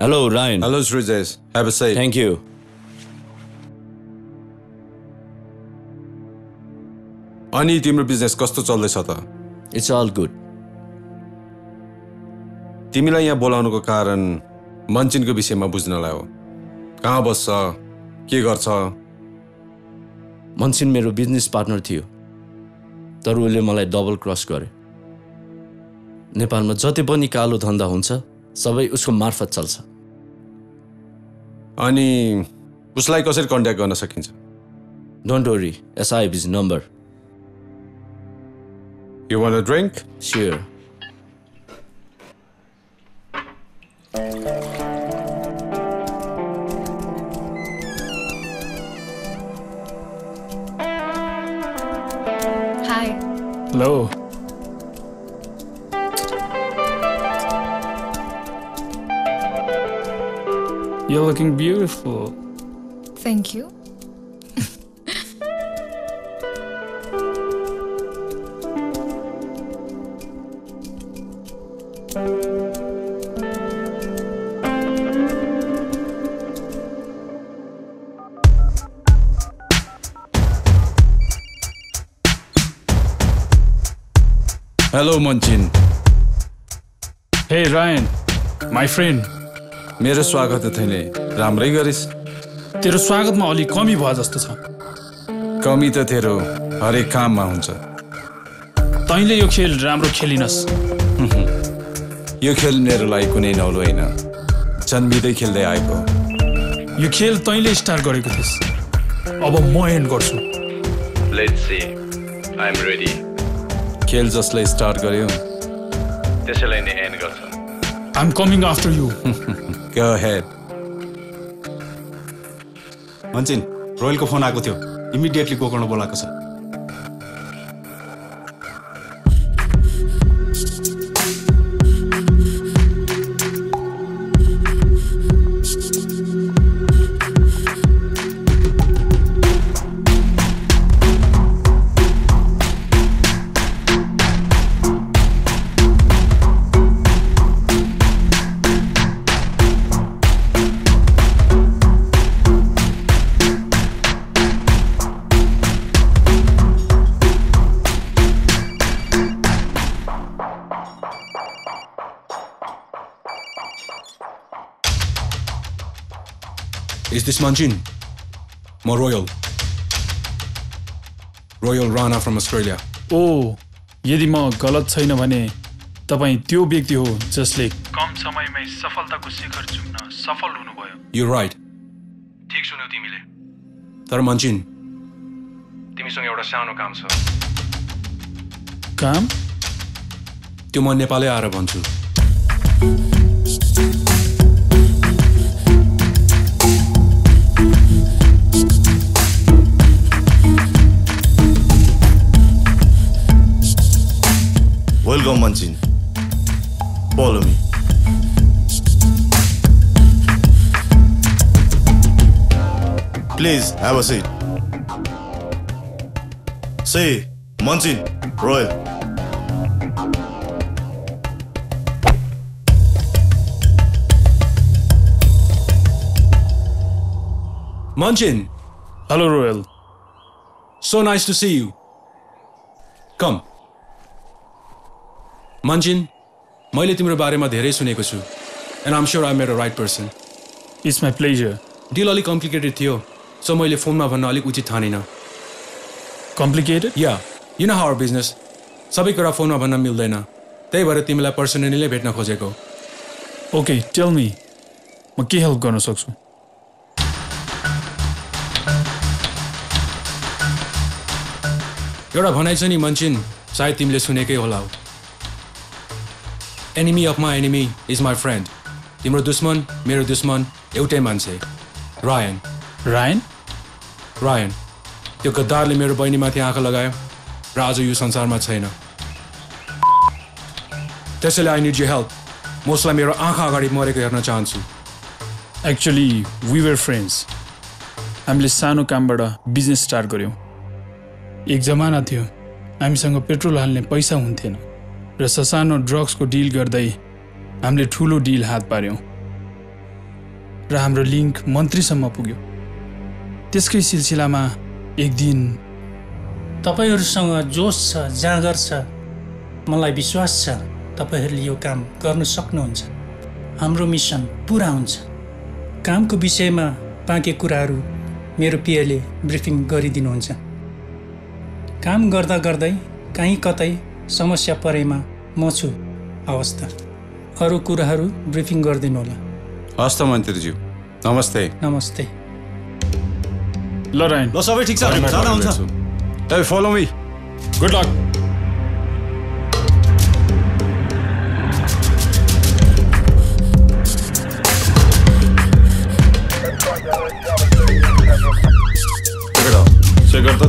Hello, Ryan. Hello, Ritesh. Have a seat. Thank you. Ani, timro business kasto chaldecha ta? It's all good. Timilai yaha bolaunuko karan Manchinko bisayama bujhnalai ho. Kaha bascha? Ke garcha? Manchin mero business partner thiyo. Tara ule malai double cross gare. Nepalma jati pani kalo dhanda huncha, sabai usko marfat chalcha. अनि उसलाई कसरी contact गर्न सकिन्छ don't worry SIB number you want a drink sure hi hello You're looking beautiful. Thank you. Hello, Manchin. Hey, Ryan. My friend. मेरो स्वागत थिएन राम्रै गरिस तेरो स्वागतमा अलि कमी भयो जस्तो छ कमी त तेरो हरेक काममा हुन्छ तैले यो खेल राम्रो खेलिनस् यो खेल मेरो लागि कुनै नौलो हैन जन्मिदै खेल्दै आएको यो खेल तैले स्टार्ट गरेको थिस अब म एन्ड गर्छु let's see I am ready खेल जसले स्टार्ट गर्यो त्यसैले नै एन्ड गर्छ I'm coming after you. Go ahead. Manchin, Royal ko phone aako thiyo. Immediately go karna bolako cha. Is this Manchin? More Royal. Royal Rana from Australia. Oh, यदि म गलत छैन भने तपाई त्यो व्यक्ति हो जसले कम समयमै सफलताको शिखर चुम्न सफल हुनुभयो. You're right. ठीक सुन्यौ तिमीले. तर Manchin, तिमीसँग एउटा सानो काम छ. काम? त्यो म नेपालै आएर भन्छु. Welcome, Manchin. Follow me. Please have a seat. Say, Manchin, Royal. Manchin. Hello, Royal. So nice to see you. Come. Manchin, मैले तिम्रो बारेमा धेरै सुनेको छु and I'm sure I met the right person. It's my pleasure. Deal अलिक complicated थियो, so मैले फोनमा भन्न अलिक उचित ठानेन. Complicated? Yeah, you know how our business. सबै कुरा फोनमा भन्न मिल्दैन. त्यही भएर तिमीलाई पर्सनली भेट्न खोजेको. Okay, tell me. म के हेल्प गर्न सक्छु? एउटा भनाइ छ नि Manchin, सायद तिमीले सुनेकै होला. Enemy of my enemy is my friend. Timro Dushman, Mero Dushman, Eutai Manche. Ryan. Ryan? Ryan. Tyo gaddarle mero bahini mathi aankha lagayo. Ra aaj yo sansarma chaina. Tesale I need your help. Mostly mero aankha agadi mareko herna chahanchu. Actually, we were friends. Hamile sano kaam bata business start garyau. Ek zamana thiyo. Hamsanga petrol halne paisa hunthena. र ससानो drugs को deal गर्दै हामीले ठूलो deal हात पार्यौ र हाम्रो link मन्त्री सम्म पुग्यो त्यसकै सिलसिलामा एक दिन तपाईहरुसँग जोश छ जागर छ मलाई विश्वास छ तपाईहरुले यो काम गर्न सक्नुहुन्छ हाम्रो मिशन पूरा हुन्छ कामको विषयमा बाँकी कुराहरु मेरो पिएले ब्रीफिङ गरिदिनुहुन्छ काम गर्दा गर्दै कहीं कतै समस्या परेमा म छु अवस्था अरु कुराहरु ब्रीफिङ गर्दिनु होला हस् त मन्त्रीज्यू नमस्ते नमस्ते ल राइन ल सबै ठीक छ जान हुन्छ ए follow me good luck hello check गर्दा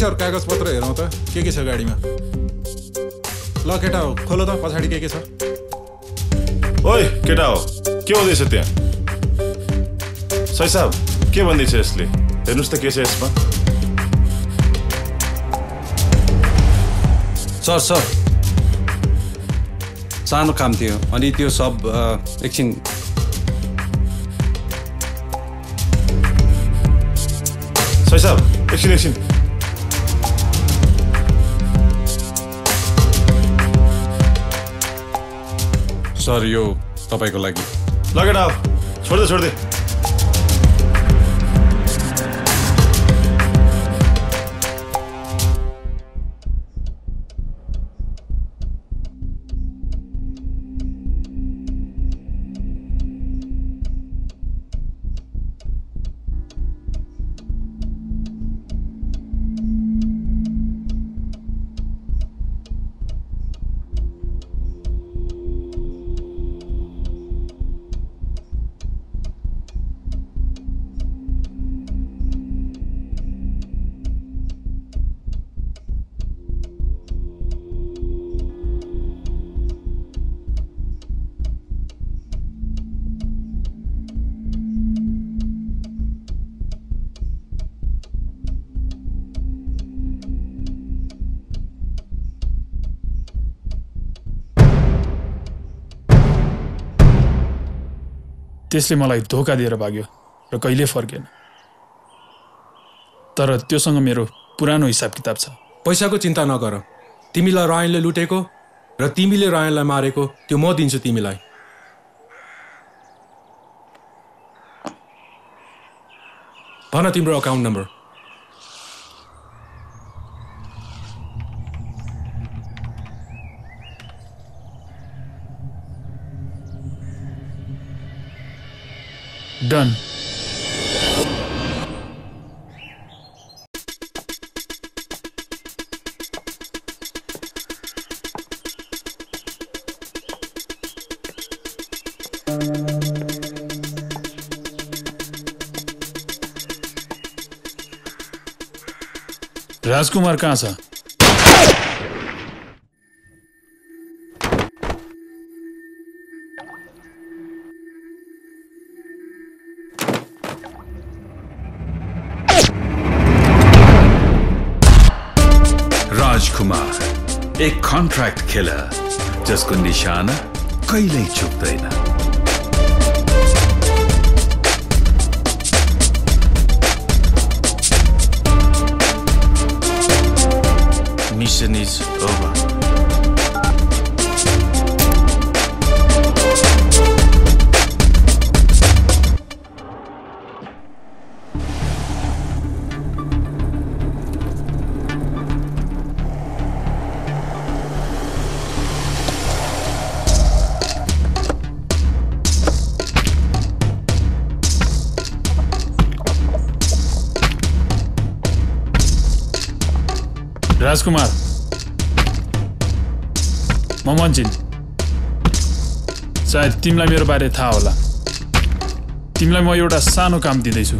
सर कागजपत्र हेरौं त के छ गाडीमा ल केटा हो खोलो त पछाडी के छ ओइ केटा हो के हुँदैछ त्यहाँ सही साहब के भन्दैछ यसले हेर्नुस् त के छ यसमा Sir. सानो काम थियो अनि त्यो सब एकछिन सर एकछिन सर यो तपाईको लागि लगेर आऊ छोड्दे त्यसले मलाई धोका दिएर भाग्यो र कहिले फर्केन तर त्योसँग मेरो पुरानो हिसाब किताब छ पैसाको चिन्ता नगर तिमीलाई रायनले लुटेको र तिमीले रायनलाई मारेको त्यो म दिन्छु तिमीलाई भन तिम्रो अकाउन्ट नम्बर Done. Rajkumar कहाँ छ? Rajkumar, a contract killer, jisko nishana kailai chukdaina. Mission is over. Rajkumar, Manchin, शायद तिमीलाई मेरो बारे थाहा होला तिमीलाई म एउटा सानो काम दिदैछु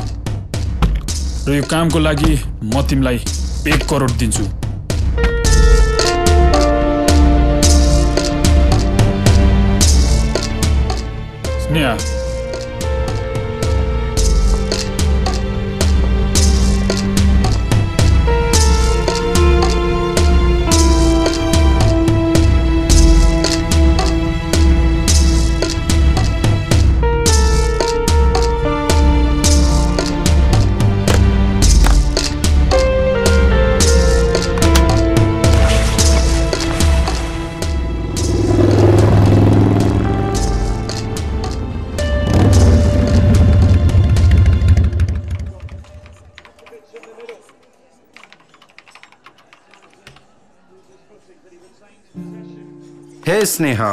र यो कामको लागि म तिमीलाई 1 करोड दिन्छु Sneha Hey Sneha,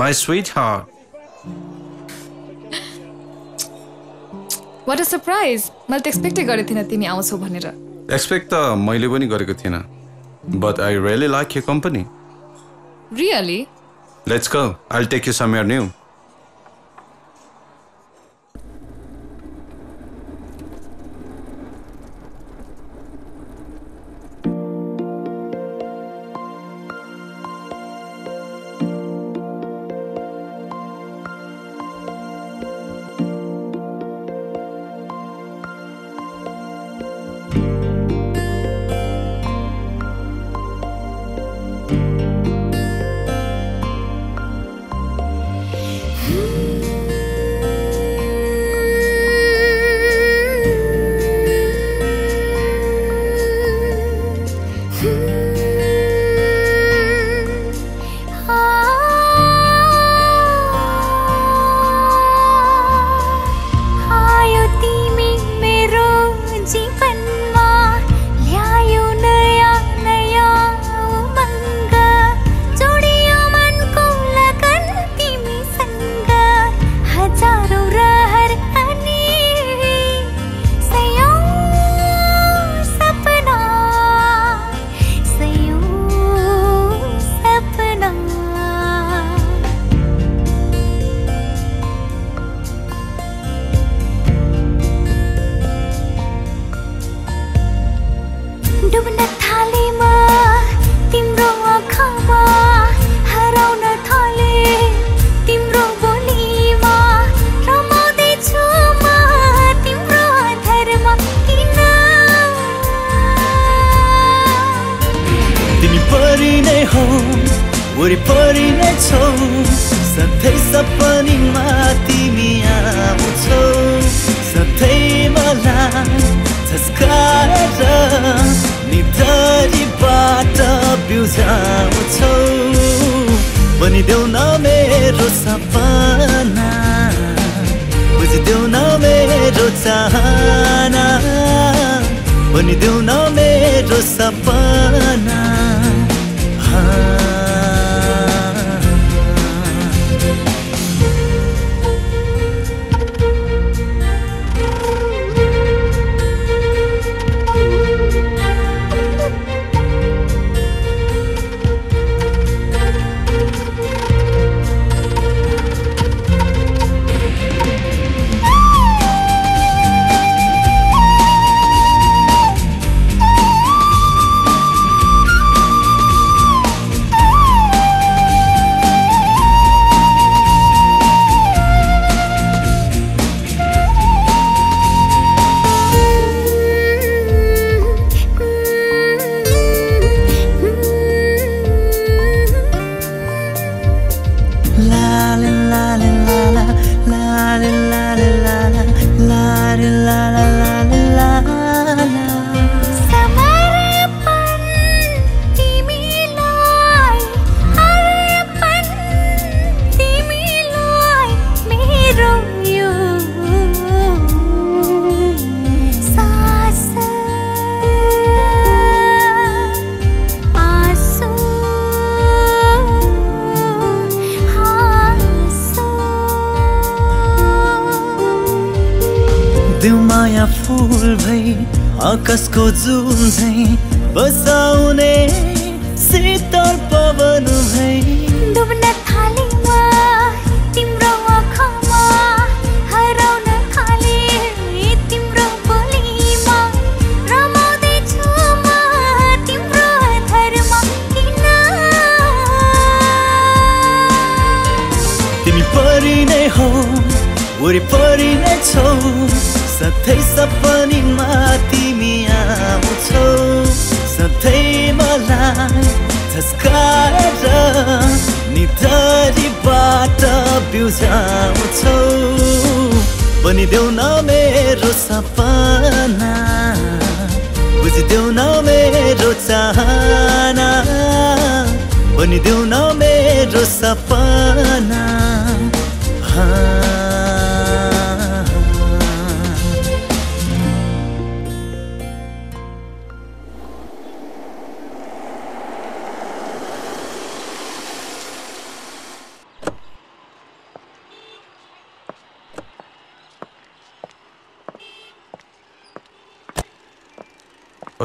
my sweetheart. What a surprise! I didn't expect you to come here. Expect I didn't do it. But I really like your company. Really? Let's go. I'll take you somewhere new.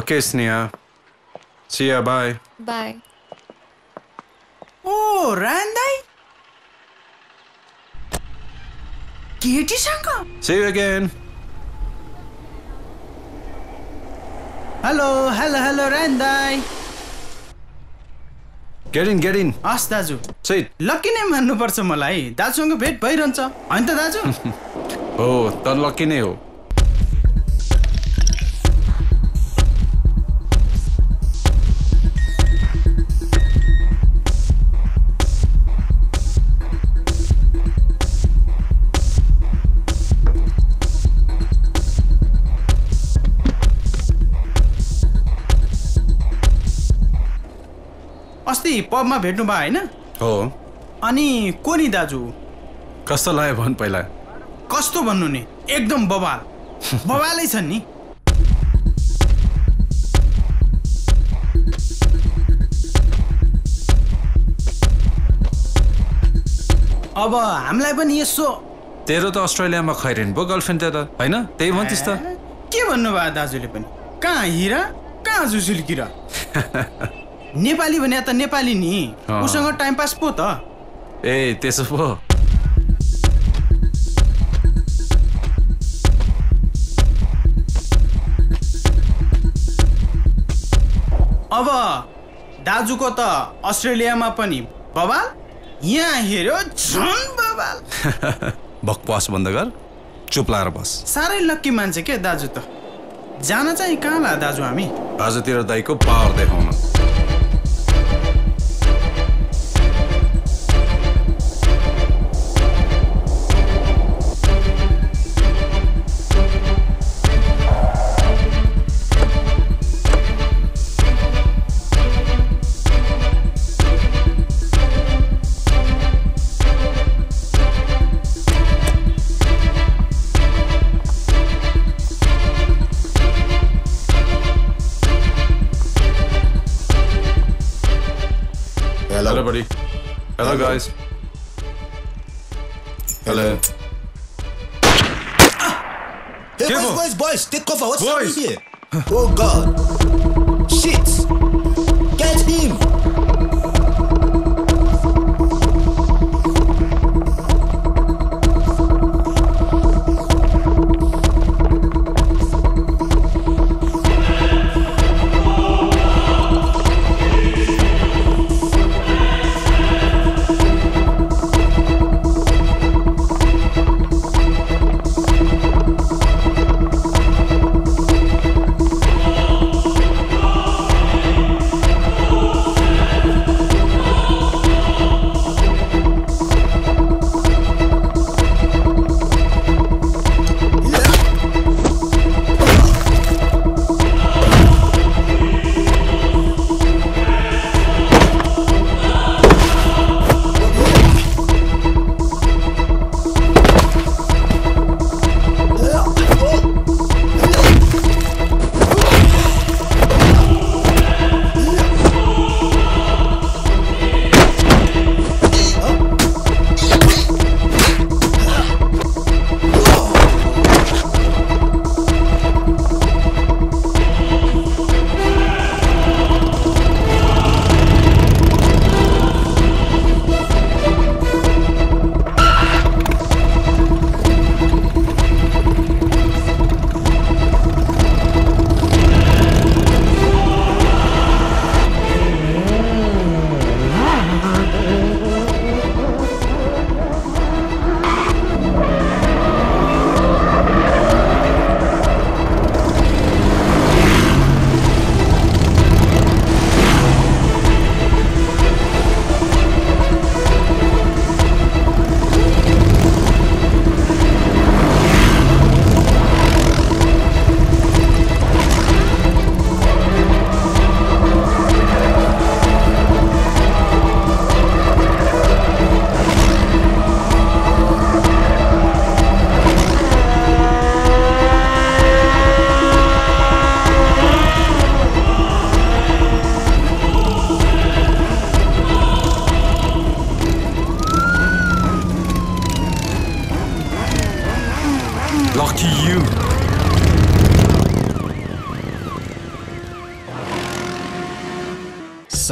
Okay, Saniya. See ya, bye. Bye. Oh, Randai? Katie Shankar? See you again. Hello, hello, hello, Randai. Get in. Ask Daju. Sit. Lucky name Hannu Parsa Malai. Dajunga bed by Ransa. Anta Daju? Oh, tan lucky ne ho. Pub ma bhednu bhayo haina? Ho. Ani ko ni daju? Kasto layo bhan paila? Kasto bhannu ni? Ekdam baba. Babalai chhan ni. Aba hamlai pani yeso. Tero ta Australia ma khairin bo girlfriend ta haina? Tei bhanchis ta. Ke bhannu bhayo dajule pani? Kaha hira, kaha jusilkira. Nepali भने त नेपाली नि उसँग time pass पो त ए त्यसो पो अब दाजुको त अस्ट्रेलियामा पनि बबाल यहाँ हेर्यो झन बबाल बकवास बन्द गर चुप लाएर बस सारै लक्की मान्छे के दाजु त जान चाहिँ कहाँ ला दाजु हामी आज तेरो दाइको पावर देखाउन guys. Hello. Hey, boys, take cover. What's happening here? Oh, God. Shit. Get him.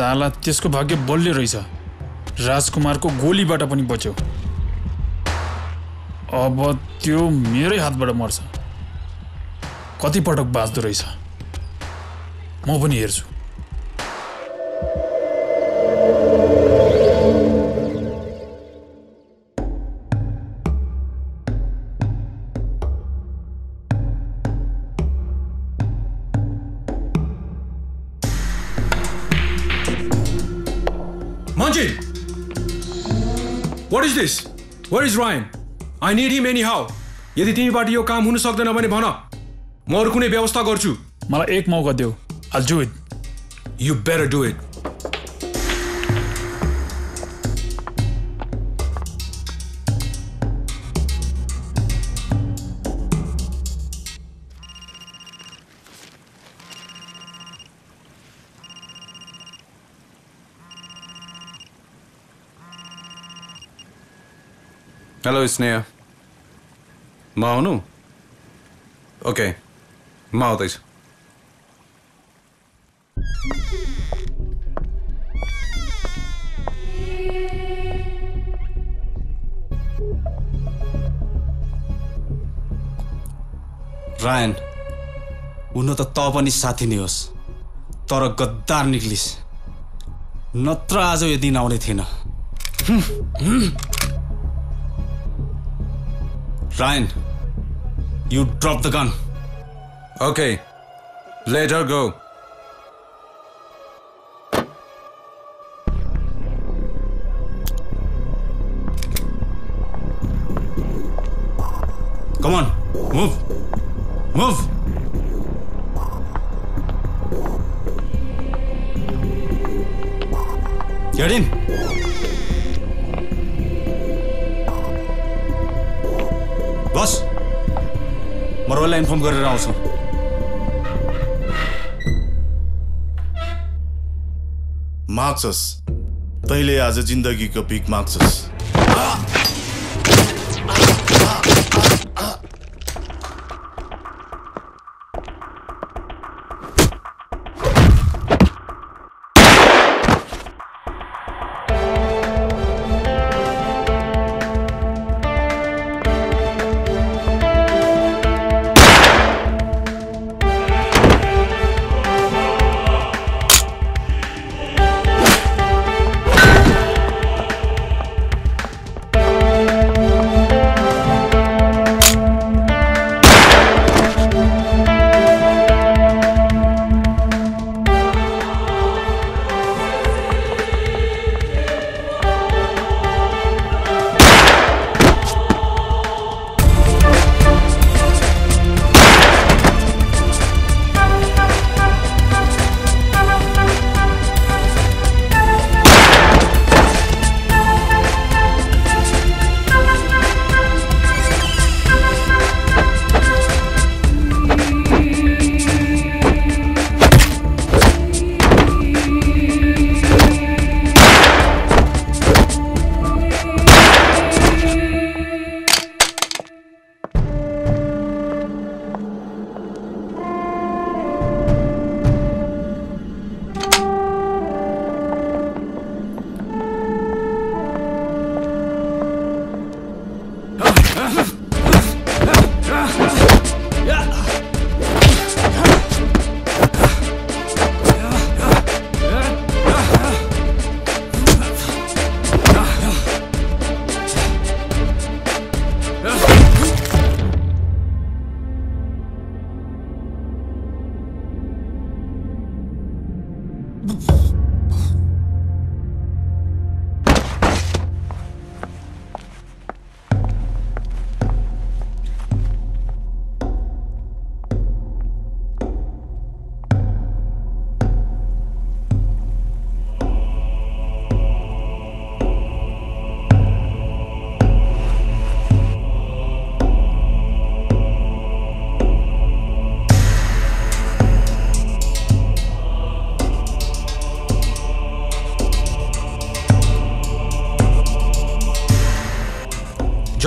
साला त्यसको भाग्य बलले रहेछ राजकुमारको गोलीबाट पनि बच्यो अब त्यो मेरै हातबाट मर्छ कति पटक बाँच्दो रहेछ म पनि हेर्छु What is this? Where is Ryan? I need him anyhow. यदि तिमीबाट यो काम हुन सक्दैन भने भन म अरु कुनै व्यवस्था गर्छु मलाई एक मौका देऊ I'll do it. You better do it. Hello, Saniya. Maunu? Okay. Maudis. Ryan, उन्होंने तो तापनी साथी नहीं होस। तर गद्दार निक्लिस नत्र आज यो दिन आउने थिएन। Ryan, you drop the gun. Okay, let her go. Come on, move, move. Get in. Boss, Marwala inform garer also. Maxus, taile aaj zindagi ko peak Maxus.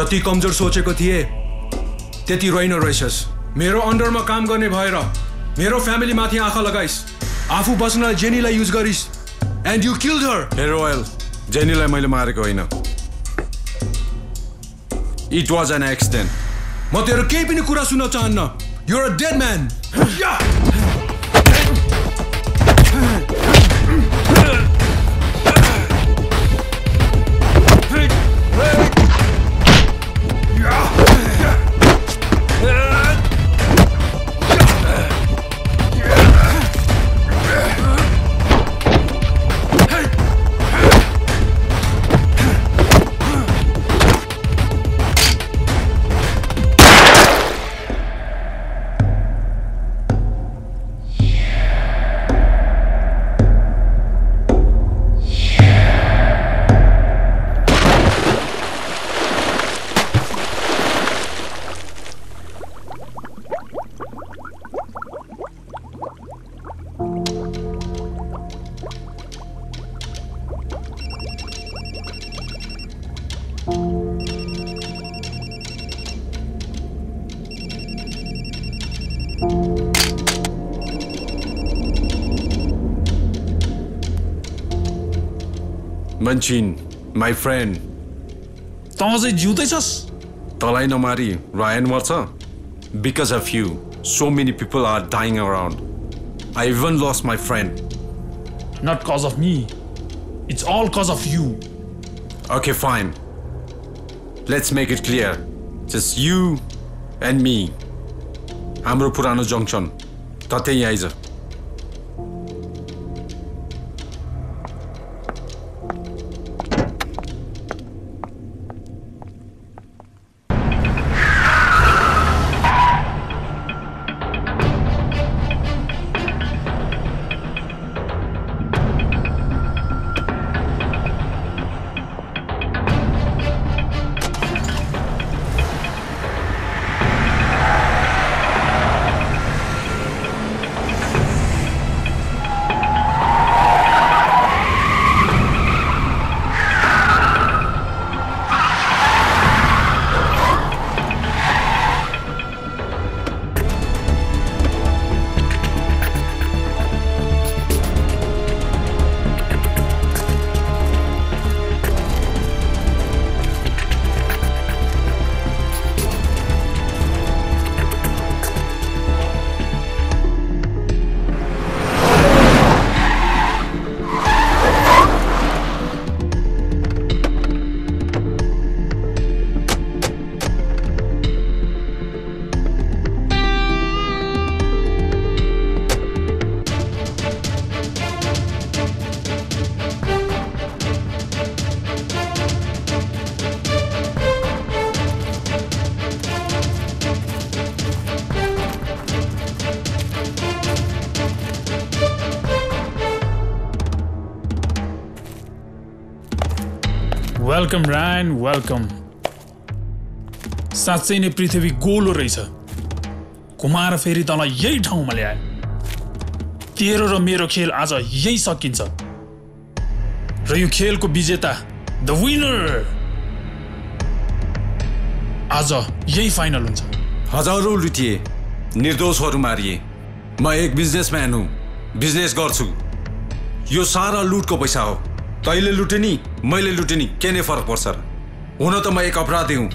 जति कमजोर सोचेको थिए त्यति रोइनो रहेछस्। मेरो अन्डरमा काम गर्ने भएर मेरो फ्यामिली माथि आँखा लगाइस्, आफू बस्न जेनीलाई युज गरिस्। And you killed her. Hey Royal, जेनीलाई मैले मारेको होइन। It was an accident. म तेरो केही पनि कुरा सुन्न चाहन्न। You are a dead man. Manchin, my friend. Taza jiutay chas. Talai namari Ryan varcha. Because of you, so many people are dying around. I even lost my friend. Not cause of me. It's all cause of you. Okay, fine. Let's make it clear. Just you and me. Amro Purano Junction. Tatei Aiza. Welcome, Ryan. Welcome. Satsai ne prithvi golo rahecha. Kumar feri talai yahi ठाउँमा ल्याए. तेरो र मेरो खेल आज यही सकिन्छ. र यो खेलको विजेता, the winner. आज यही फाइनल हुन्छ. हजारौं लुटिए, निर्दोषहरू मारिए. म एक बिजनेसम्यान हुँ. बिजनेस गर्छु. यो सारा लुटको पैसा हो. तैले लुटे नि मैले लुटे नि के नै फरक पर्छ र हुन त म एक अपराधी हुँ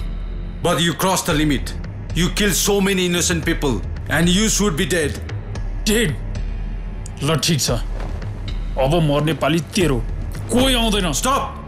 but you crossed the limit you killed so many innocent people and you should be dead ल ठीक छ अब मर्ने पाली तेरो कोही आउँदैन stop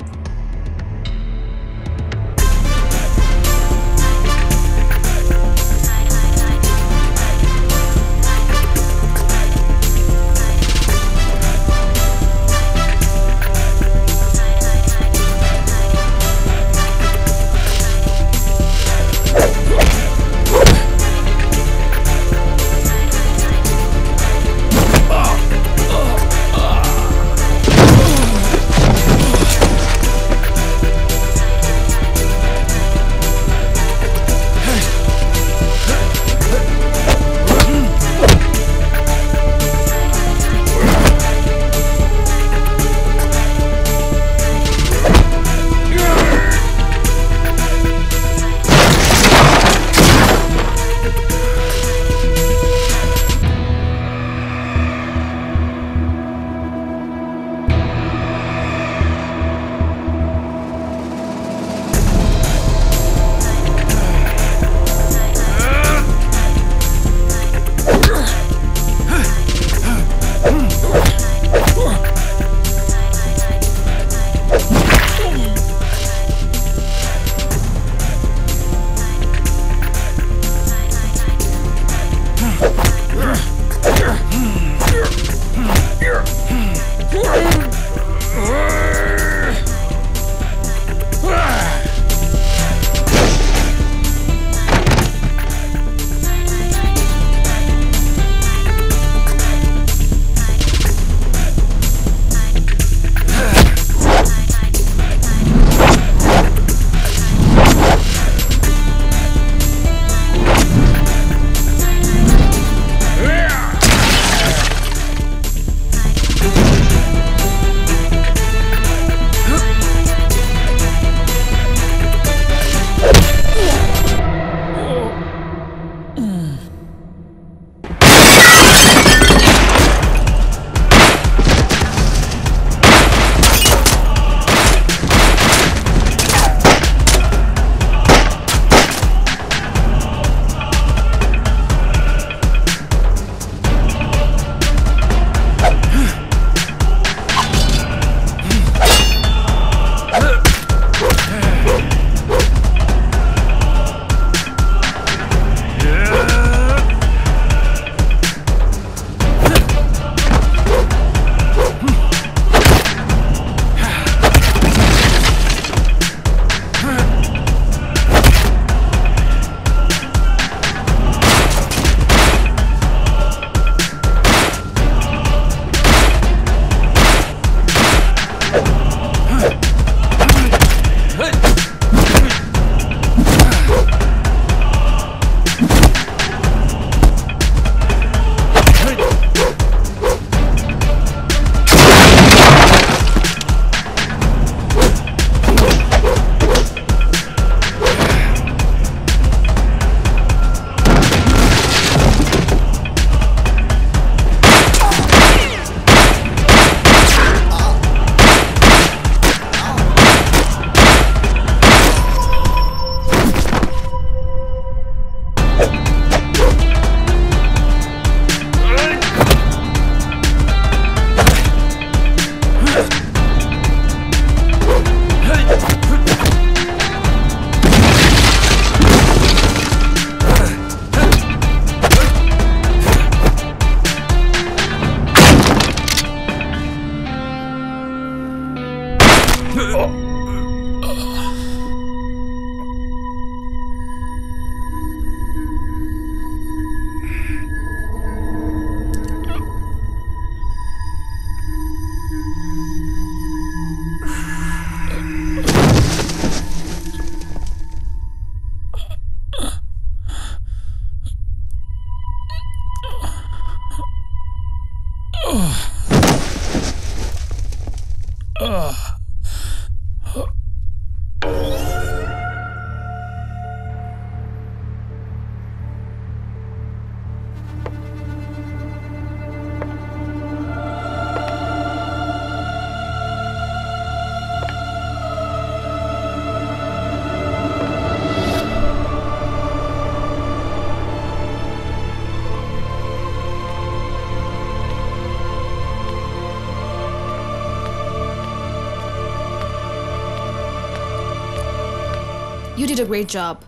You did a great job.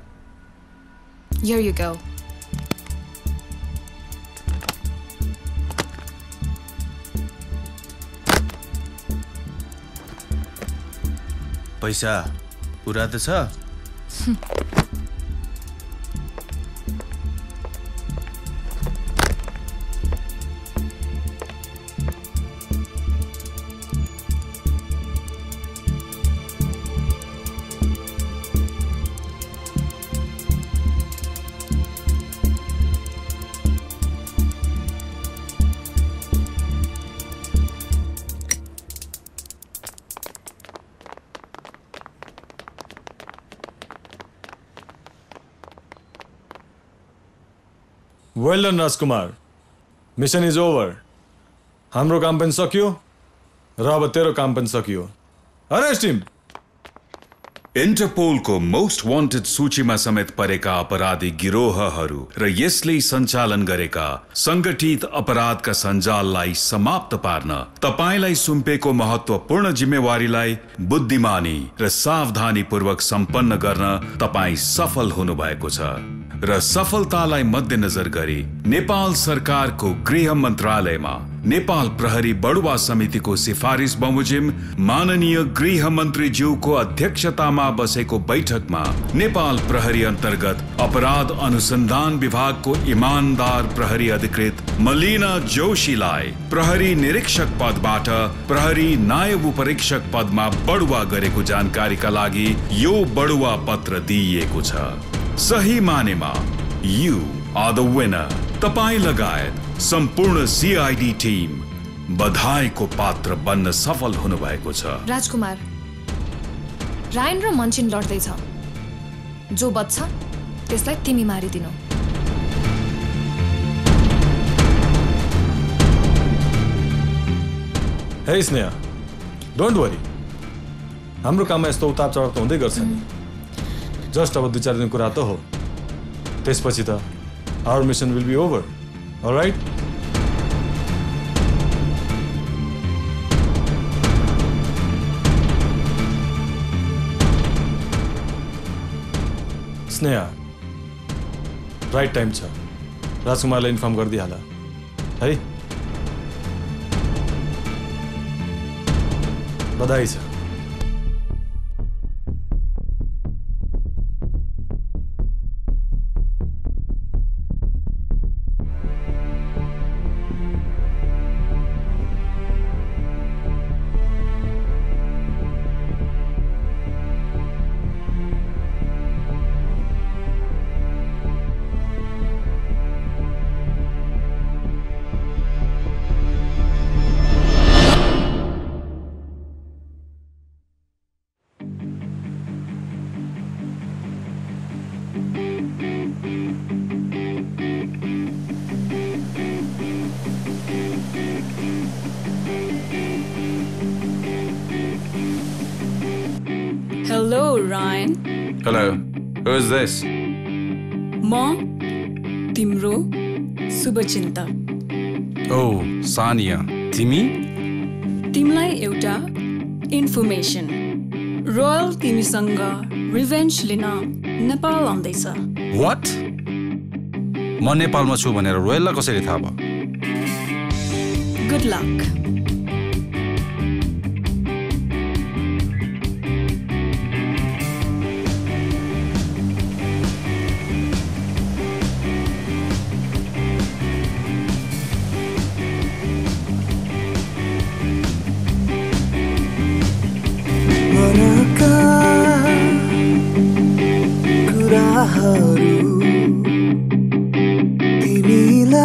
Here you go. पैसा पूरा त छ? Well done, Rajkumar. Mission is over. Hamro kaam pani sakyo, ra ab tero kaam pani sakyo. Arrest him. Interpol ko most wanted सूचीमा समेत परेका अपराधी गिरोहहरू र यसले सञ्चालन गरेका संगठित अपराधका सञ्जाललाई समाप्त पार्न तपाईलाई सुम्पेको महत्त्वपूर्ण जिम्मेवारीलाई बुद्धिमानी र सावधानीपूर्वक सम्पन्न गर्न तपाई सफल हुनुभएको छ। र सफलतालाई मध्यनजर गरी नेपाल सरकारको गृह मन्त्रालयमा नेपाल प्रहरी बढुवा समितिको सिफारिस बमोजिम माननीय गृह मन्त्री ज्यूको अध्यक्षतामा बसेको बैठकमा नेपाल प्रहरी अन्तर्गत अपराध अनुसन्धान विभागको इमानदार प्रहरी अधिकृत मलिना जोशीलाई प्रहरी निरीक्षक पदबाट प्रहरी नायब उपरीक्षक पदमा बढुवा गरेको जानकारीका लागि यो बढुवा पत्र दिइएको छ। सही मानेमा यू आर द विनर। तपाईं लगायत सम्पूर्ण सीआईडी टीम बधाईको पात्र बन्न सफल हुनुभएको छ। राजकुमार, रायन र मञ्चिन लड्दै छ। जो बच्छ त्यसलाई तिमी मारिदिनु। हे स्नेहा, डोन्ट वरी। हाम्रो काममा यस्तो उतार चढाव त हुँदै गर्छ नि। Just about 2-4 दिन कुरा त हो, त्यसपछि त our mission will be over, all right? Sneha, right time छ, राजकुमारलाई इन्फर्म गर्दिहाला, है? बधाई छ। Hello, Ryan. Hello. Who is this? Ma, Timro, Subachinta. Oh, Saniya. Timi? Timlai euta information. Royal Timisanga revenge lina Nepal aandaisa. What? Ma Nepalma chu bhanera Royal la kasari thaha bhayo? Good luck. Timilah,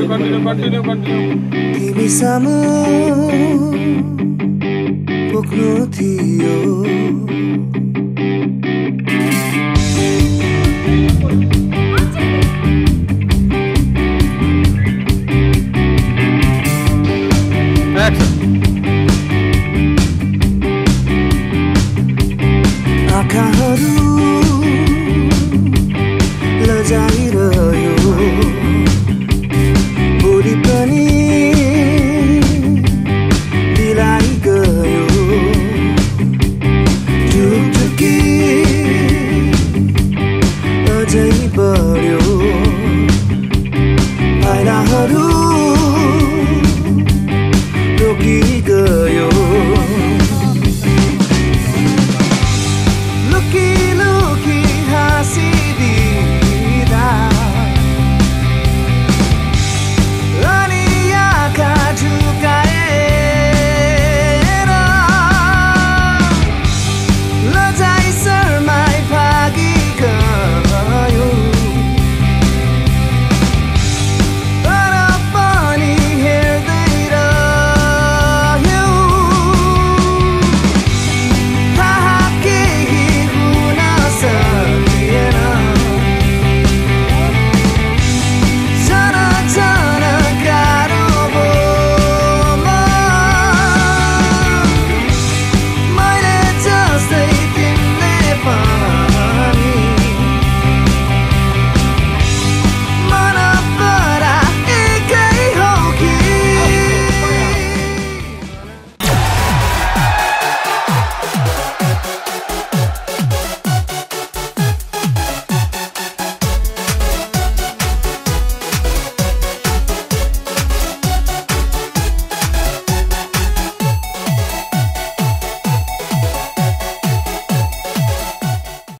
तिमी सामु पुग्नु थियो I know how to go.